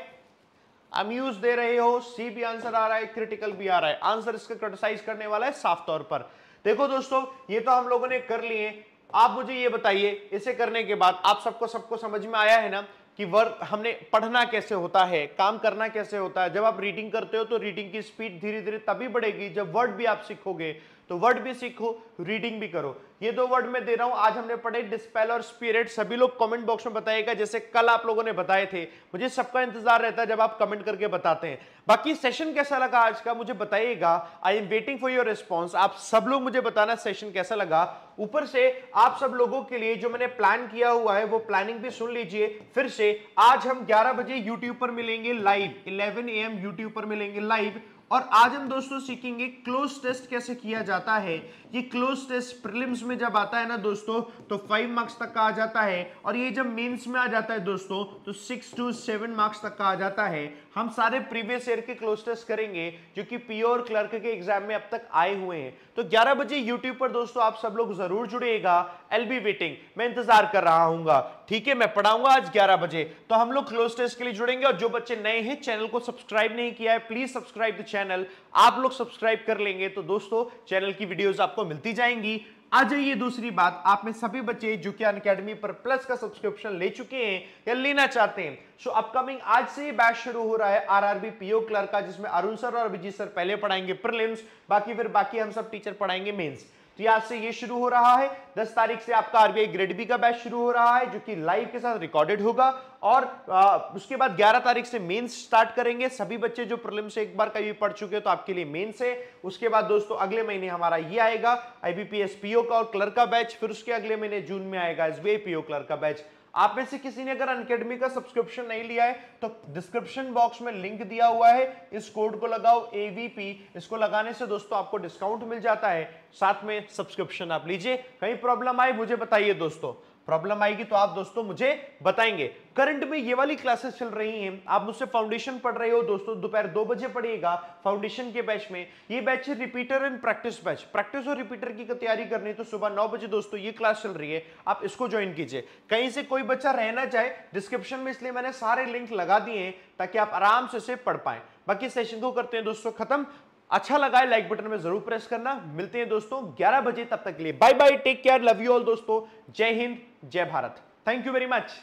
अम्यूज दे रहे हो, सी भी आंसर आ रहा है, क्रिटिकल भी आ रहा है, आंसर इसका क्रिटिसाइज करने वाला है साफ तौर पर। देखो दोस्तों, ये तो हम लोगों ने कर लिए। आप मुझे ये बताइए, इसे करने के बाद आप सबको समझ में आया है ना कि हमने पढ़ना कैसे होता है, काम करना कैसे होता है। जब आप रीडिंग करते हो तो रीडिंग की स्पीड धीरे धीरे तभी बढ़ेगी जब वर्ड भी आप सीखोगे। तो वर्ड भी सीखो, रीडिंग भी करो। ये दो वर्ड मैं दे रहा हूं, आज हमने पढ़े डिस्पेल और स्पिरिट। सभी लोग कमेंट बॉक्स में बताइएगा, जैसे कल आप लोगों ने बताए थे। मुझे सबका इंतजार रहता है जब आप कमेंट करके बताते हैं। बाकी सेशन कैसा लगा आज का मुझे बताइएगा। I am waiting for your response. आप सब लोग मुझे बताना सेशन कैसा लगा। ऊपर से आप सब लोगों के लिए जो मैंने प्लान किया हुआ है वो प्लानिंग भी सुन लीजिए। फिर से आज हम 11 बजे यूट्यूब पर मिलेंगे लाइव, 11 AM यूट्यूब पर मिलेंगे लाइव। और आज हम दोस्तों सीखेंगे क्लोज टेस्ट कैसे किया जाता है। ये क्लोज टेस्ट प्रीलिम्स में जब आता है ना दोस्तों तो 5 मार्क्स तक का आ जाता है, और ये जब मेंस में आ जाता है दोस्तों तो 6 to 7 मार्क्स तक का आ जाता है। हम सारे प्रीवियस ईयर के क्लोज टेस्ट करेंगे जो कि पीओ और क्लर्क के एग्जाम में अब तक आए हुए हैं। तो 11 बजे यूट्यूब पर दोस्तों आप सब लोग जरूर जुड़िएगा। आई विल बी वेटिंग, मैं इंतजार कर रहा हूँ। ठीक है, मैं पढ़ाऊंगा आज 11 बजे। तो हम लोग क्लोज टेस्ट के लिए जुड़ेंगे। और जो बच्चे नए हैं, चैनल को सब्सक्राइब नहीं किया है, प्लीज सब्सक्राइब द चैनल। आप लोग सब्सक्राइब कर लेंगे तो दोस्तों चैनल की वीडियोस आपको मिलती जाएंगी। आ जाइए, दूसरी बात, आप में सभी बच्चे जो कि अनअकैडमी पर प्लस का सब्सक्रिप्शन ले चुके हैं या लेना चाहते हैं, सो अपकमिंग आज से ही बैच शुरू हो रहा है आरआरबी पीओ क्लर्क का, जिसमें अरुण सर और अभिजीत सर पहले पढ़ाएंगे प्रीलिम्स, फिर बाकी हम सब टीचर पढ़ाएंगे मेंस। तो आज से ये शुरू हो रहा है। 10 तारीख से आपका आरबीआई ग्रेड बी का बैच शुरू हो रहा है जो कि लाइव के साथ रिकॉर्डेड होगा। और उसके बाद 11 तारीख से मेंस स्टार्ट करेंगे। सभी बच्चे जो प्रीलिम्स से एक बार कभी पढ़ चुके हैं तो आपके लिए मेंस है। उसके बाद दोस्तों अगले महीने हमारा ये आएगा आईबीपीएस पीओ का और क्लर्क का बैच। फिर उसके अगले महीने जून में आएगा एसबीआई पीओ क्लर्क का बैच। आप में से किसी ने अगर अनअकैडमी का सब्सक्रिप्शन नहीं लिया है तो डिस्क्रिप्शन बॉक्स में लिंक दिया हुआ है, इस कोड को लगाओ AVP। इसको लगाने से दोस्तों आपको डिस्काउंट मिल जाता है, साथ में सब्सक्रिप्शन आप लीजिए। कहीं प्रॉब्लम आए मुझे बताइए दोस्तों, प्रॉब्लम आएगी तो आप दोस्तों मुझे बताएंगे। करंट में ये वाली क्लासेस चल रही हैं। आप मुझसे फाउंडेशन पढ़ रहे हो दोस्तों, दोपहर 2 बजे पढ़िएगा फाउंडेशन के बैच में। ये बैच है repeater and practice batch. Practice और रिपीटर की तैयारी करनी है तो सुबह 9 बजे दोस्तों ये क्लास चल रही है, आप इसको ज्वाइन कीजिए। कहीं से कोई बच्चा रहना चाहे, डिस्क्रिप्शन में इसलिए मैंने सारे लिंक लगा दिए हैं ताकि आप आराम से पढ़ पाए। बाकी सेशन को करते हैं दोस्तों खत्म। अच्छा लगा है लाइक बटन में जरूर प्रेस करना। मिलते हैं दोस्तों 11 बजे, तब तक के लिए bye bye, take care, love you all दोस्तों। जय हिंद, जय Bharat, thank you very much.